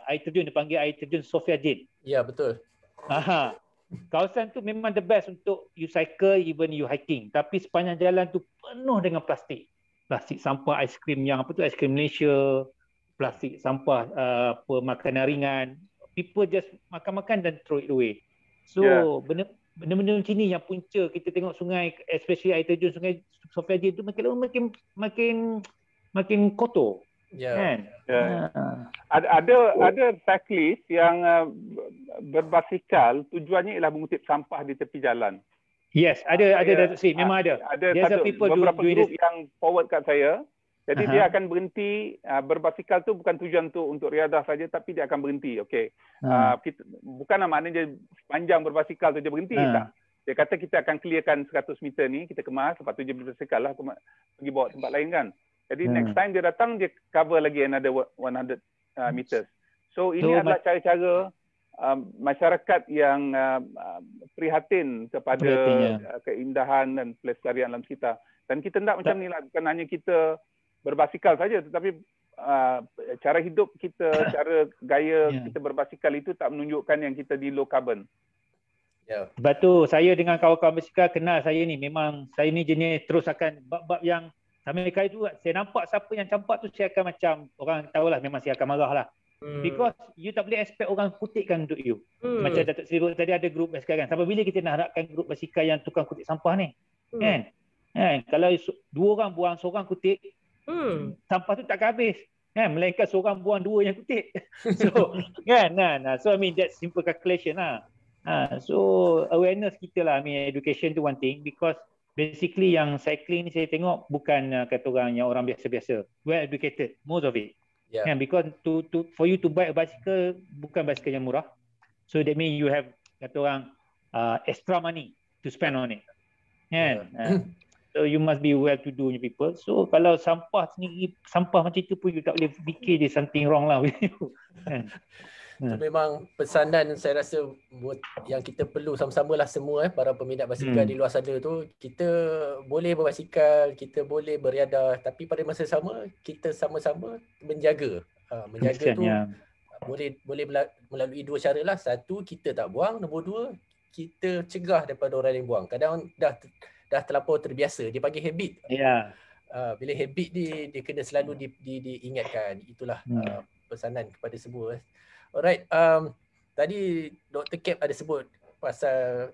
air terjun, dia panggil air terjun Sofia Jane. Betul. Kawasan tu memang the best untuk you cycle, even you hiking. Tapi sepanjang jalan tu penuh dengan plastik. Plastik sampah aiskrim yang aiskrim Malaysia, plastik sampah makanan ringan. People just makan-makan dan throw it away. So benda-benda macam ni yang punca kita tengok sungai, especially air terjun Sungai Sofia Jaya tu makin kotor. Ada cyclist yang berbasikal tujuannya ialah mengutip sampah di tepi jalan. Ada Dato' Seri, memang ada. Ada beberapa grup yang forward kat saya. Jadi dia akan berhenti, berbasikal tu bukan tujuan tu untuk riadah saja, tapi dia akan berhenti. Bukan maknanya panjang berbasikal tu dia berhenti, tak. Dia kata kita akan clearkan 100 meter ni, kita kemas, lepas tu dia berbasikal lah pergi bawa tempat lain kan. Jadi next time dia datang, dia cover lagi another 100 meters. So ini adalah cara-cara masyarakat yang prihatin kepada keindahan dan pelestarian alam sekitar. Dan kita nak macam ni lah, bukan hanya kita berbasikal saja, tetapi cara hidup kita, cara gaya kita berbasikal itu tak menunjukkan yang kita di low carbon. Sebab tu saya dengan kawan-kawan basikal kenal saya ni, memang saya ni jenis terus akan bab-bab yang sambil kali tu, saya nampak siapa yang campak tu, saya akan macam, orang tahulah memang saya akan marah lah. Because you tak boleh expect orang kutikkan untuk you. Macam Dato' Seri tadi ada grup sekarang. Sampai bila kita nak harapkan grup basikal yang tukang kutik sampah ni? Kan? Kalau dua orang buang, seorang kutik, sampah tu takkan habis. Kan? Melainkan seorang buang, dua yang kutik. So, kan? So, I mean, that's simple calculation lah. So, awareness kita lah. I mean, education tu one thing. Because basically yang cycling ni saya tengok bukan kata orang yang orang biasa-biasa. Well educated, most of it. Yeah. And because for you to buy a bicycle, bukan bicycle yang murah. So that means you have kata orang extra money to spend on it. And, so you must be well to do, you people. So kalau sampah sendiri, sampah macam tu pun you tak boleh fikir dia something wrong lah with you. So, memang pesanan saya rasa buat yang kita perlu sama-samalah semua para peminat basikal di luar sana tu, kita boleh berbasikal, kita boleh beriadah, tapi pada masa sama kita sama-sama menjaga. Menjaga tu boleh melalui dua cara lah. Satu, kita tak buang. Nombor dua, kita cegah daripada orang yang buang. Kadang dah terlampau terbiasa, dia panggil habit. Bila habit dia kena selalu diingatkan. Itulah pesanan kepada semua. Alright, tadi Dr. Cap ada sebut pasal,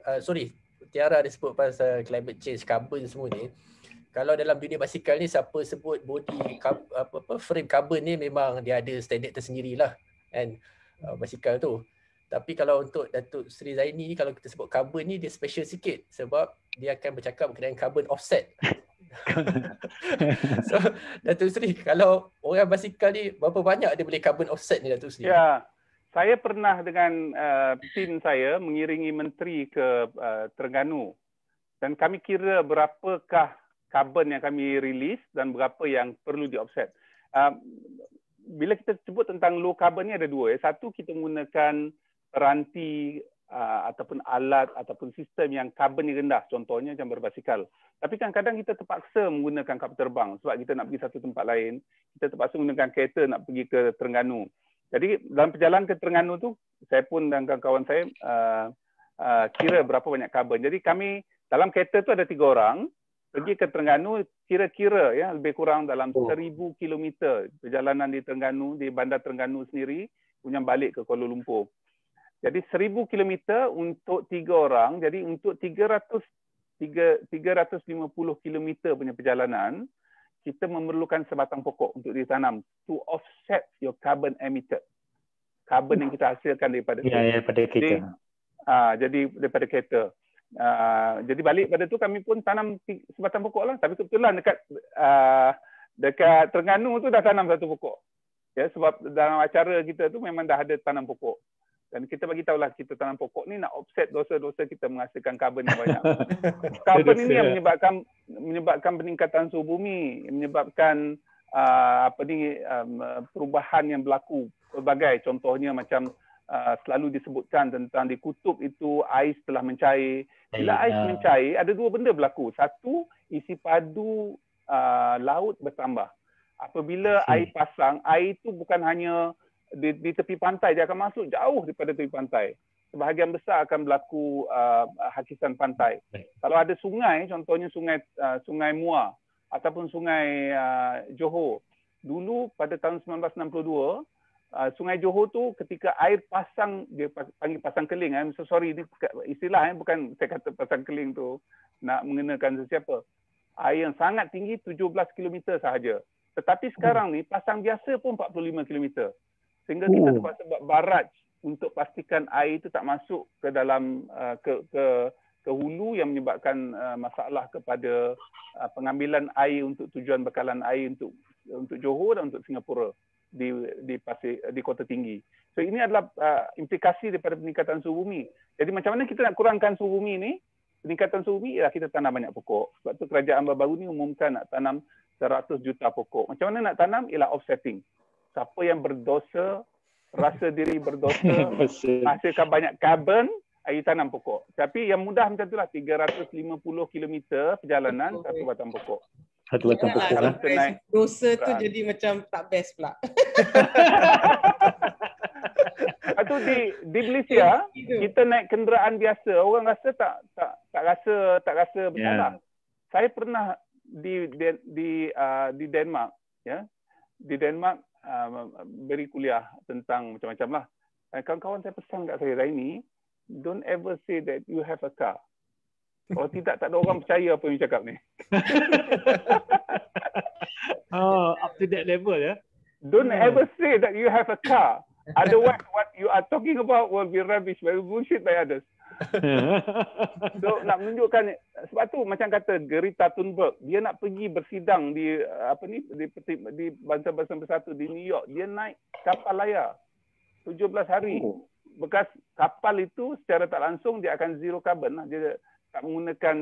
Tiara ada sebut pasal climate change, carbon semua ni. Kalau dalam dunia basikal ni, siapa sebut body frame carbon ni memang dia ada standard tersendirilah kan, basikal tu. Tapi kalau untuk Dato' Seri Zaini ni, kalau kita sebut carbon ni, dia special sikit sebab dia akan bercakap berkenaan carbon offset. So Dato' Seri, kalau orang basikal ni berapa banyak dia boleh carbon offset ni Dato' Seri? Ya. Saya pernah dengan tim saya mengiringi menteri ke Terengganu dan kami kira berapakah karbon yang kami rilis dan berapa yang perlu di-offset. Bila kita sebut tentang low carbon ni ada dua. Satu, kita menggunakan peranti ataupun alat ataupun sistem yang karbonnya rendah. Contohnya macam berbasikal. Tapi kadang-kadang kita terpaksa menggunakan kapal terbang sebab kita nak pergi satu tempat lain. Kita terpaksa menggunakan kereta nak pergi ke Terengganu. Jadi dalam perjalanan ke Terengganu tu, saya pun dan kawan-kawan saya kira berapa banyak karbon. Jadi kami dalam kereta tu ada 3 orang pergi ke Terengganu, kira-kira ya lebih kurang dalam 1,000 kilometer perjalanan di Terengganu, di bandar Terengganu sendiri, punya balik ke Kuala Lumpur. Jadi 1,000 kilometer untuk 3 orang, jadi untuk 350 kilometer punya perjalanan, kita memerlukan sebatang pokok untuk ditanam to offset your carbon emitted. Karbon yang kita hasilkan daripada daripada kereta. Jadi daripada kereta. Jadi balik pada tu kami pun tanam sebatang pokok lah. Tapi kebetulan dekat Terengganu tu dah tanam 1 pokok. Ya, sebab dalam acara kita tu memang dah ada tanam pokok. Dan kita bagi tahulah kita tanam pokok ni nak offset dosa-dosa kita menghasilkan karbon yang banyak. Karbon ini yang menyebabkan peningkatan suhu bumi, menyebabkan perubahan yang berlaku pelbagai. Contohnya macam selalu disebutkan tentang di kutub itu ais telah mencair. Bila ais mencair ada 2 benda berlaku. Satu, isi padu laut bertambah. Apabila air pasang, air itu bukan hanya di tepi pantai, dia akan masuk jauh daripada tepi pantai. Sebahagian besar akan berlaku hakisan pantai. Kalau ada sungai, contohnya Sungai Muar ataupun Sungai Johor. Dulu pada tahun 1962, Sungai Johor tu ketika air pasang, dia panggil pasang keling. Ini istilah bukan saya kata pasang keling tu nak mengenakan sesiapa. Air yang sangat tinggi 17 km sahaja. Tetapi sekarang ni pasang biasa pun 45 km. Sehingga kita terpaksa buat baraj untuk pastikan air itu tak masuk ke dalam ke hulu yang menyebabkan masalah kepada pengambilan air untuk tujuan bekalan air untuk Johor dan untuk Singapura di Kota Tinggi. So ini adalah implikasi daripada peningkatan suhu bumi. Jadi macam mana kita nak kurangkan suhu bumi ni? Peningkatan suhu bumi ialah kita tanam banyak pokok. Sebab tu kerajaan baru ni umumkan nak tanam 100 juta pokok. Macam mana nak tanam ialah offsetting. Siapa yang berdosa, rasa diri berdosa, hasilkan banyak karbon, air tanam pokok. Tapi yang mudah macam itulah, 350 km perjalanan, 1 batang pokok. 1 batang pokok lah. Dosa tu jadi macam tak best pula. Itu di Malaysia, kita naik kenderaan biasa, orang rasa tak rasa bersalah. Saya pernah di Denmark, beri kuliah tentang macam-macam lah. Kawan-kawan saya pesan kat saya, Zaini, don't ever say that you have a car. Kalau tidak, tak ada orang percaya apa yang you cakap ni. Oh, up to that level ya. Don't ever say that you have a car. Otherwise, what you are talking about will be rubbish, will be bullshit by others. So, nak menunjukkan, sebab tu macam kata Greta Thunberg, dia nak pergi bersidang di apa ni, di Bangsa-Bangsa Bersatu di New York. Dia naik kapal layar 17 hari. Bekas kapal itu secara tak langsung dia akan zero carbon lah. Dia tak menggunakan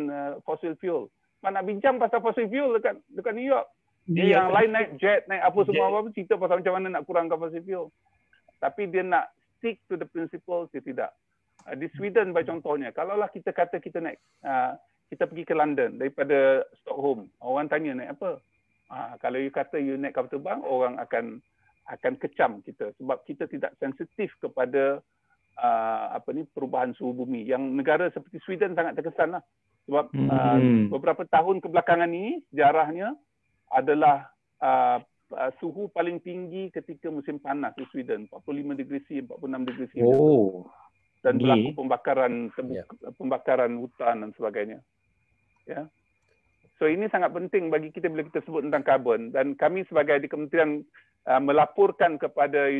fossil fuel. Mana bincang pasal fossil fuel dekat New York. Dia yang lain naik jet, naik apa semua apa cerita pasal macam mana nak kurangkan fossil fuel. Tapi dia nak stick to the principles, dia tidak. Di Sweden contohnya, kalaulah kita kata kita naik, kita pergi ke London daripada Stockholm, orang tanya naik apa? Kalau you kata you naik kapal terbang, orang akan kecam kita sebab kita tidak sensitif kepada perubahan suhu bumi. Yang negara seperti Sweden sangat terkesan lah. Sebab beberapa tahun kebelakangan ini sejarahnya adalah suhu paling tinggi ketika musim panas di Sweden, 45 degree C, 46 degree C. Oh. Dan berlaku pembakaran hutan dan sebagainya. Ya. So ini sangat penting bagi kita bila kita sebut tentang karbon, dan kami sebagai di Kementerian melaporkan kepada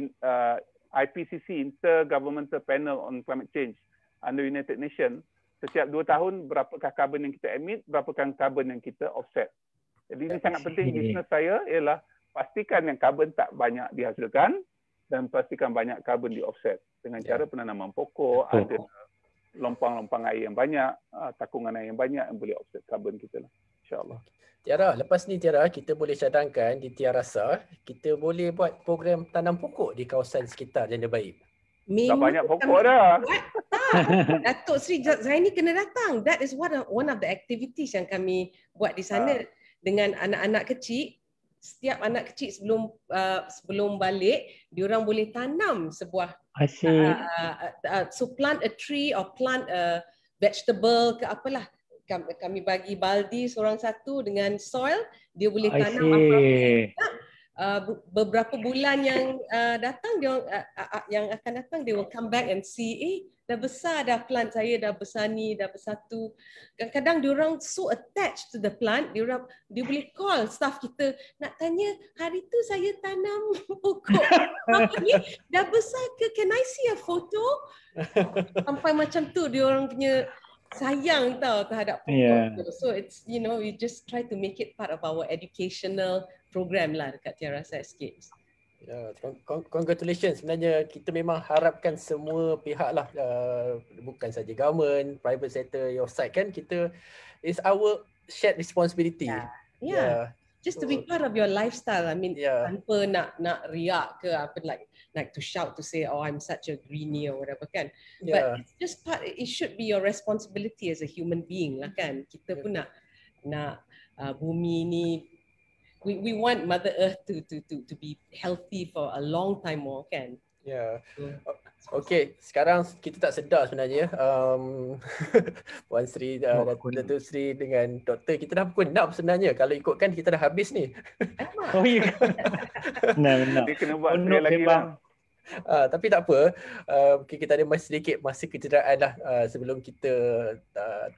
IPCC, Intergovernmental Panel on Climate Change under United Nations, setiap 2 tahun berapakah karbon yang kita emit, berapakah karbon yang kita offset. Jadi ini sangat penting. Bisnes saya ialah pastikan yang karbon tak banyak dihasilkan dan pastikan banyak karbon di offset dengan cara penanaman pokok, ada lompang-lompang air yang banyak, takungan air yang banyak yang boleh offset karbon kita lah. InsyaAllah. Tiara, lepas ni Tiara, kita boleh cadangkan di Tiarasa, kita boleh buat program tanam pokok di kawasan sekitar Janda Baik. Memang tak banyak pokok dah. Dato' Sri Zaini kena datang. That is one of the activities yang kami buat di sana. Dengan anak-anak kecil, setiap anak kecil sebelum balik, diorang boleh tanam sebuah, so plant a tree or plant a vegetable ke apalah. Kami bagi baldi seorang satu dengan soil, dia boleh tanam apa-apa. Beberapa bulan yang datang, yang akan datang, they will come back and see, dah besar dah plant saya, dah besar ni, dah besar tu. Kadang-kadang diorang so attached to the plant, dia boleh call staff kita, nak tanya, hari tu saya tanam pokok apa ni, dah besar ke, can I see a photo? Sampai macam tu diorang punya sayang tau terhadap pokok. So it's, you know, we just try to make it part of our educational program lah dekat Tiarasa Escapes. Ya, congratulations. Sebenarnya kita memang harapkan semua pihak lah, bukan saja government, private sector, your side kan, kita is our shared responsibility. Just to be part of your lifestyle. I mean, tanpa nak riak ke apa, like to shout to say, oh, I'm such a greenie or whatever kan. But it's just part. It should be your responsibility as a human being lah kan. Kita pun nak bumi ni. We want Mother Earth to be healthy for a long time more kan. Okay, sekarang kita tak sedar sebenarnya Puan Sri, Dato' Sri dengan doktor, kita dah pukul 6 sebenarnya. Kalau ikutkan kita dah habis ni. Oh ya. Nah. Dia kena buat sekali lagi lah. Tapi tak apa, kita ada masih sedikit masa kecederaan lah sebelum kita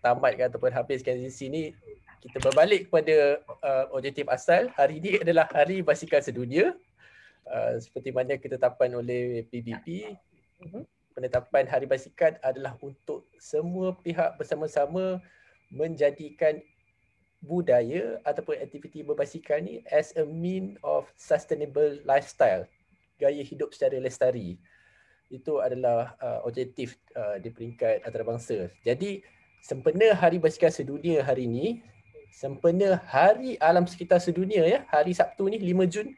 tamatkan ataupun habiskan di sini. Kita berbalik kepada objektif asal. Hari ini adalah Hari Basikal Sedunia. Seperti mana ketetapan oleh PBB, penetapan Hari Basikal adalah untuk semua pihak bersama-sama menjadikan budaya ataupun aktiviti berbasikal ni as a means of sustainable lifestyle, gaya hidup secara lestari. Itu adalah objektif di peringkat antarabangsa. Jadi sempena Hari Basikal Sedunia hari ini, sempena Hari Alam Sekitar Sedunia ya, hari Sabtu ni 5 Jun,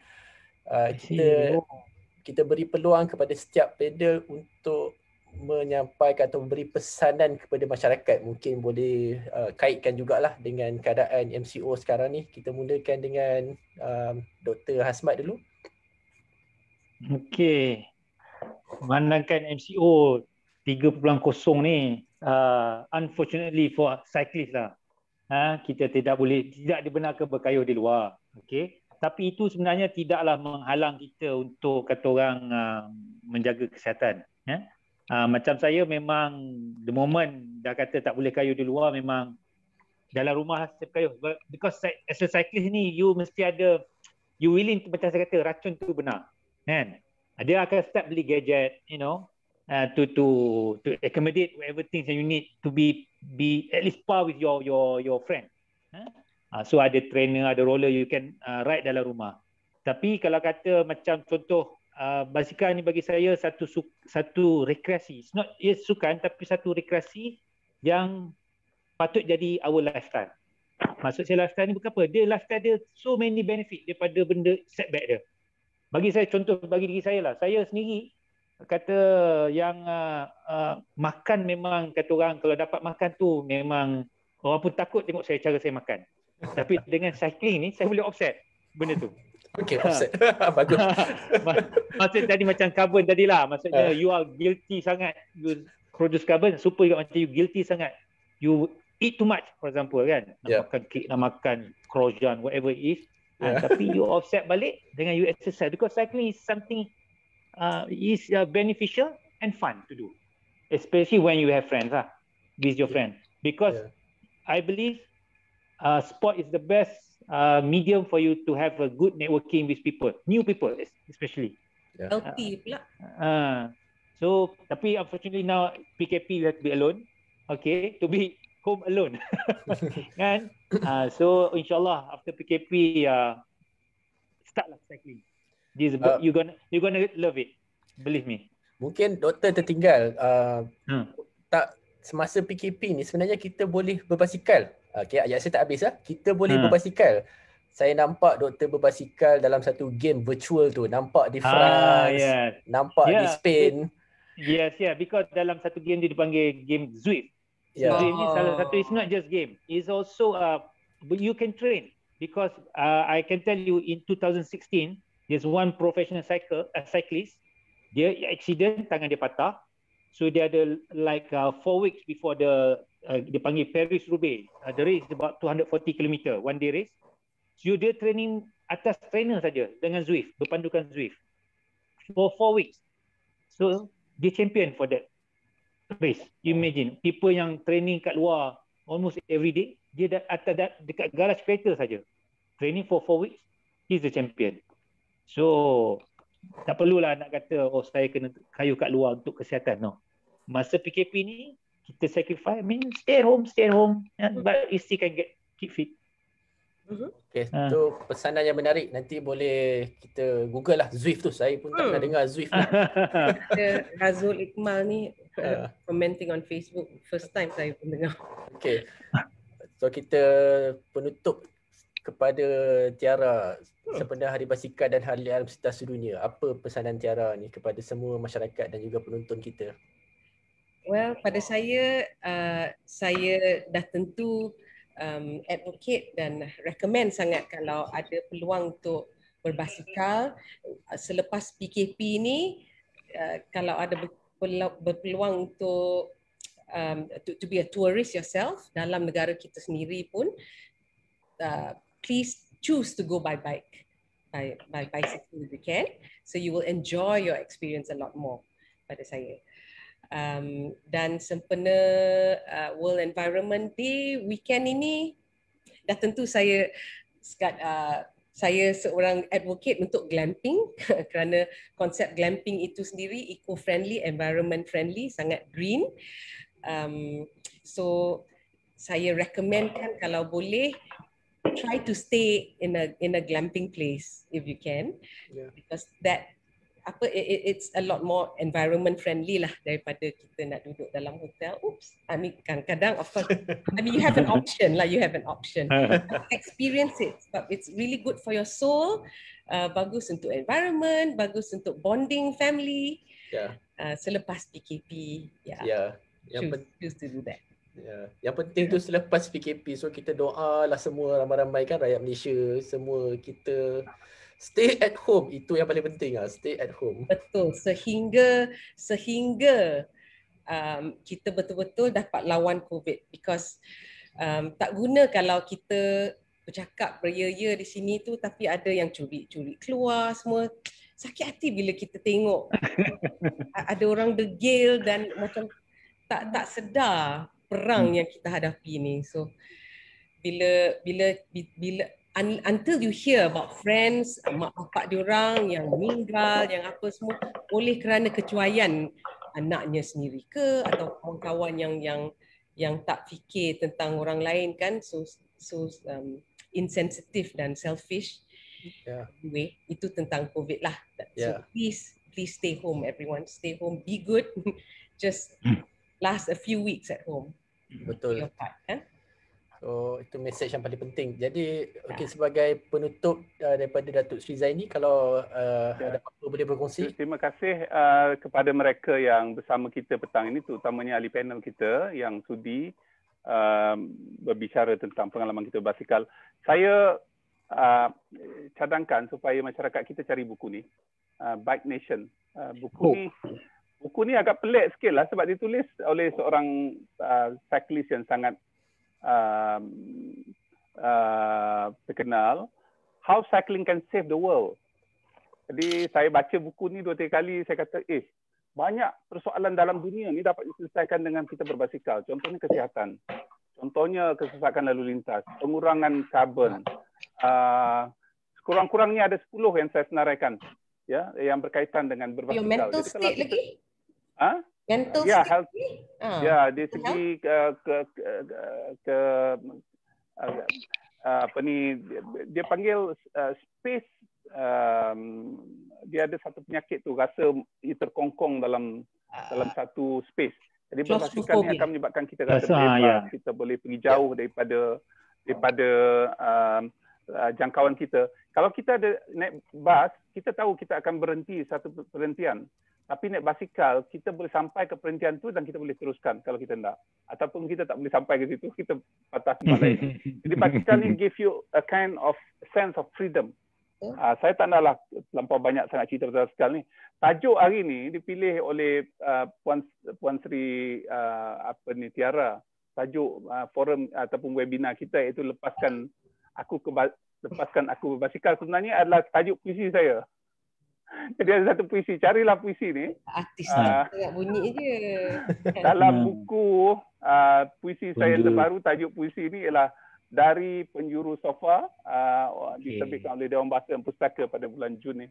kita beri peluang kepada setiap pedal untuk menyampaikan atau memberi pesanan kepada masyarakat. Mungkin boleh kaitkan jugalah dengan keadaan MCO sekarang ni. Kita mulakan dengan Dr. Hasmat dulu. Okey. Memandangkan MCO 3.0 ni unfortunately for cyclist lah. Kita tidak dibenarkan berkayuh di luar. Okey. Tapi itu sebenarnya tidaklah menghalang kita untuk kata orang menjaga kesihatan. Ya? Macam saya memang the moment dah kata tak boleh kayuh di luar, memang dalam rumah saya berkayuh. Because as a cyclist ni, you mesti ada, you willing, macam saya kata, racun tu benar. Kan? Dia akan start beli gadget, you know, to accommodate whatever things that you need to be at least par with your friend. Huh? So ada trainer, ada roller, you can ride dalam rumah. Tapi kalau kata macam contoh basikal ni bagi saya satu rekreasi. It's not it's sukan, tapi satu rekreasi yang patut jadi our lifestyle. Maksud saya lifestyle ni bukan apa. Dia lifestyle dia so many benefit daripada benda setback dia. Bagi saya contoh bagi diri saya lah. Saya sendiri kata yang makan memang kata orang kalau dapat makan tu memang orang pun takut tengok saya cara saya makan. Tapi dengan cycling ni saya boleh offset benda tu. Okey, offset. Bagus. Maksud tadi macam carbon tadilah. Maksudnya you are guilty sangat. You produce carbon, super juga macam you guilty sangat. You eat too much for example kan. Nak makan cake, nak makan croissant, whatever it is. Tapi you offset balik dengan you exercise. Because cycling is something beneficial and fun to do, especially when you have friends with your friend, because I believe sport is the best medium for you to have a good networking with people, new people especially healthy pula. So tapi unfortunately now PKP you have to be alone, okay, to be home alone kan. So insyaAllah after PKP startlah cycling. This is about, you're gonna love it, believe me. Mungkin doktor tertinggal tak semasa PKP ni sebenarnya kita boleh berbasikal. Okey, ayat saya tak habis lah. Kita boleh berbasikal. Saya nampak doktor berbasikal dalam satu game virtual tu. Nampak di France, nampak di Spain. Because dalam satu game dia dipanggil game Zwift. Zwift ni salah satu, it's not just game. It's also you can train, because I can tell you in 2016 there's one professional cyclist, dia accident, tangan dia patah. So dia ada like 4 weeks before the, dia panggil Paris-Roubaix. The race is about 240 km, one day race. So dia training atas trainer saja dengan Zwift, berpandukan Zwift. For 4 weeks. So dia champion for that race. You imagine, people yang training kat luar almost every day, dia atas dekat garaj kereta saja. Training for 4 weeks, he's the champion. So, tak perlulah nak kata, oh saya kena kayu kat luar untuk kesihatan. No. Masa PKP ni, kita sacrifice, I mean stay at home. But you still can keep fit. Okay, so pesanan yang menarik. Nanti boleh kita Google lah Zwift tu. Saya pun tak pernah dengar Zwift lah. Razul Iqmal ni commenting on Facebook. First time saya pun dengar. Okay, so kita penutup kepada Tiara sempena Hari Basikal dan Hari Alam Sejuta Sedunia. Apa pesanan Tiara ni kepada semua masyarakat dan juga penonton kita? Well, pada saya, saya dah tentu advocate dan recommend sangat kalau ada peluang untuk berbasikal. Selepas PKP ni, kalau ada berpeluang untuk to be a tourist yourself dalam negara kita sendiri pun, please choose to go by bike, by bicycle if you can. So you will enjoy your experience a lot more pada saya. Dan sempena World Environment Day weekend ini, dah tentu saya seorang advocate untuk glamping kerana konsep glamping itu sendiri eco-friendly, environment-friendly, sangat green. So saya recommendkan kalau boleh try to stay in a glamping place if you can, because that it's a lot more environment friendly lah daripada kita nak duduk dalam hotel. Oops, I mean kadang-kadang of course, I mean you have an option. Experience it, but it's really good for your soul. Bagus untuk environment, bagus untuk bonding family. Selepas PKP, choose to do that. Yang penting tu selepas PKP, so kita doalah semua ramai-ramai kan, rakyat Malaysia semua kita stay at home, itu yang paling penting lah, stay at home. Betul, sehingga kita betul-betul dapat lawan COVID, because tak guna kalau kita bercakap beria-ria di sini tu, tapi ada yang curi-curi keluar semua. Sakit hati bila kita tengok ada orang degil dan macam tak sedar perang yang kita hadapi ni. So bila until you hear about friends, mak bapak diorang yang meninggal, yang apa semua oleh kerana kecuaian anaknya sendiri ke atau kawan-kawan yang tak fikir tentang orang lain kan. So insensitive dan selfish. Yeah. Anyway, itu tentang COVID lah. So please stay home everyone. Stay home, be good. Just last a few weeks at home. Betul. Your part, huh? So itu message yang paling penting. Jadi okey, sebagai penutup daripada Datuk Sri Zaini, kalau ada apa-apa boleh berkongsi. Terima kasih kepada mereka yang bersama kita petang ini, terutamanya ahli panel kita yang sudi berbicara tentang pengalaman kita berbasikal. Saya cadangkan supaya masyarakat kita cari buku ni, Bike Nation. Buku ni agak pelik sikit lah sebab ditulis oleh seorang cyclist yang sangat terkenal, How Cycling Can Save the World. Jadi saya baca buku ni 2-3 kali, saya kata banyak persoalan dalam dunia ni dapat diselesaikan dengan kita berbasikal. Contohnya kesihatan, contohnya kesesakan lalu lintas, pengurangan karbon. Kurang-kurangnya ada 10 yang saya senaraikan, ya, yang berkaitan dengan berbasikal. Your mental state lagi? Ha? Mental state health, lagi? Ya, di segi apa ni, dia panggil space. Dia ada satu penyakit tu, rasa terkongkong dalam satu space. Jadi berbasikal ni akan menyebabkan kita rasa bebas, kita boleh pergi jauh daripada jangkauan kita. Kalau kita ada naik bas, kita tahu kita akan berhenti satu perhentian. Tapi naik basikal, kita boleh sampai ke perhentian tu dan kita boleh teruskan kalau kita nak. Ataupun kita tak boleh sampai ke situ, kita patah balik. Jadi basikal ni give you a kind of sense of freedom. Saya tak naklah terlampau banyak sangat cerita pasal basikal ni. Tajuk hari ni dipilih oleh Puan Sri Tiara. Tajuk forum ataupun webinar kita iaitu lepaskan aku berbasikal, sebenarnya adalah tajuk puisi saya. Jadi ada satu puisi, carilah puisi ni. Artis tak bunyi je. Dalam buku puisi saya terbaru, tajuk puisi ni ialah Dari Penjuru Sofa, diterbitkan oleh Dewan Bahasa dan Pustaka pada bulan Jun ni.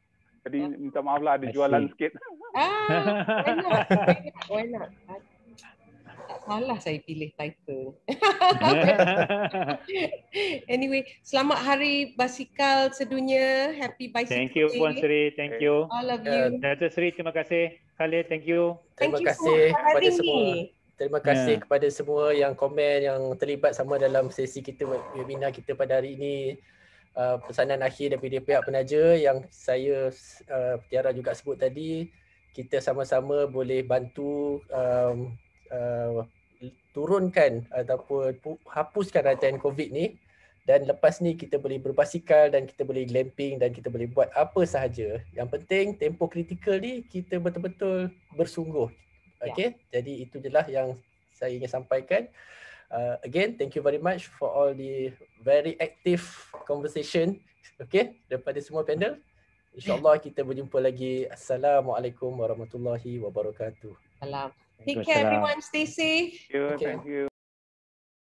Jadi minta maaflah ada jualan sikit. Why not? Tak salah saya pilih title. Anyway, selamat Hari Basikal Sedunia. Happy Bicycle. Thank you, Puan Sri. Thank you. All of you. Dato' Sri, terima kasih. Khalid, thank you. Terima kasih kepada semua yang komen, yang terlibat sama dalam sesi kita, webinar kita pada hari ini. Pesanan akhir daripada pihak penaja yang saya Tiara juga sebut tadi, kita sama-sama boleh bantu turunkan ataupun hapuskan rantai COVID ni, dan lepas ni kita boleh berbasikal dan kita boleh glamping dan kita boleh buat apa sahaja. Yang penting tempoh kritikal ni kita betul-betul bersungguh. Okay, jadi itu je lah yang saya ingin sampaikan. Again, thank you very much for all the very active conversation. Okay, daripada semua panel. InsyaAllah kita berjumpa lagi. Assalamualaikum warahmatullahi wabarakatuh. Take care everyone, stay safe. Thank you.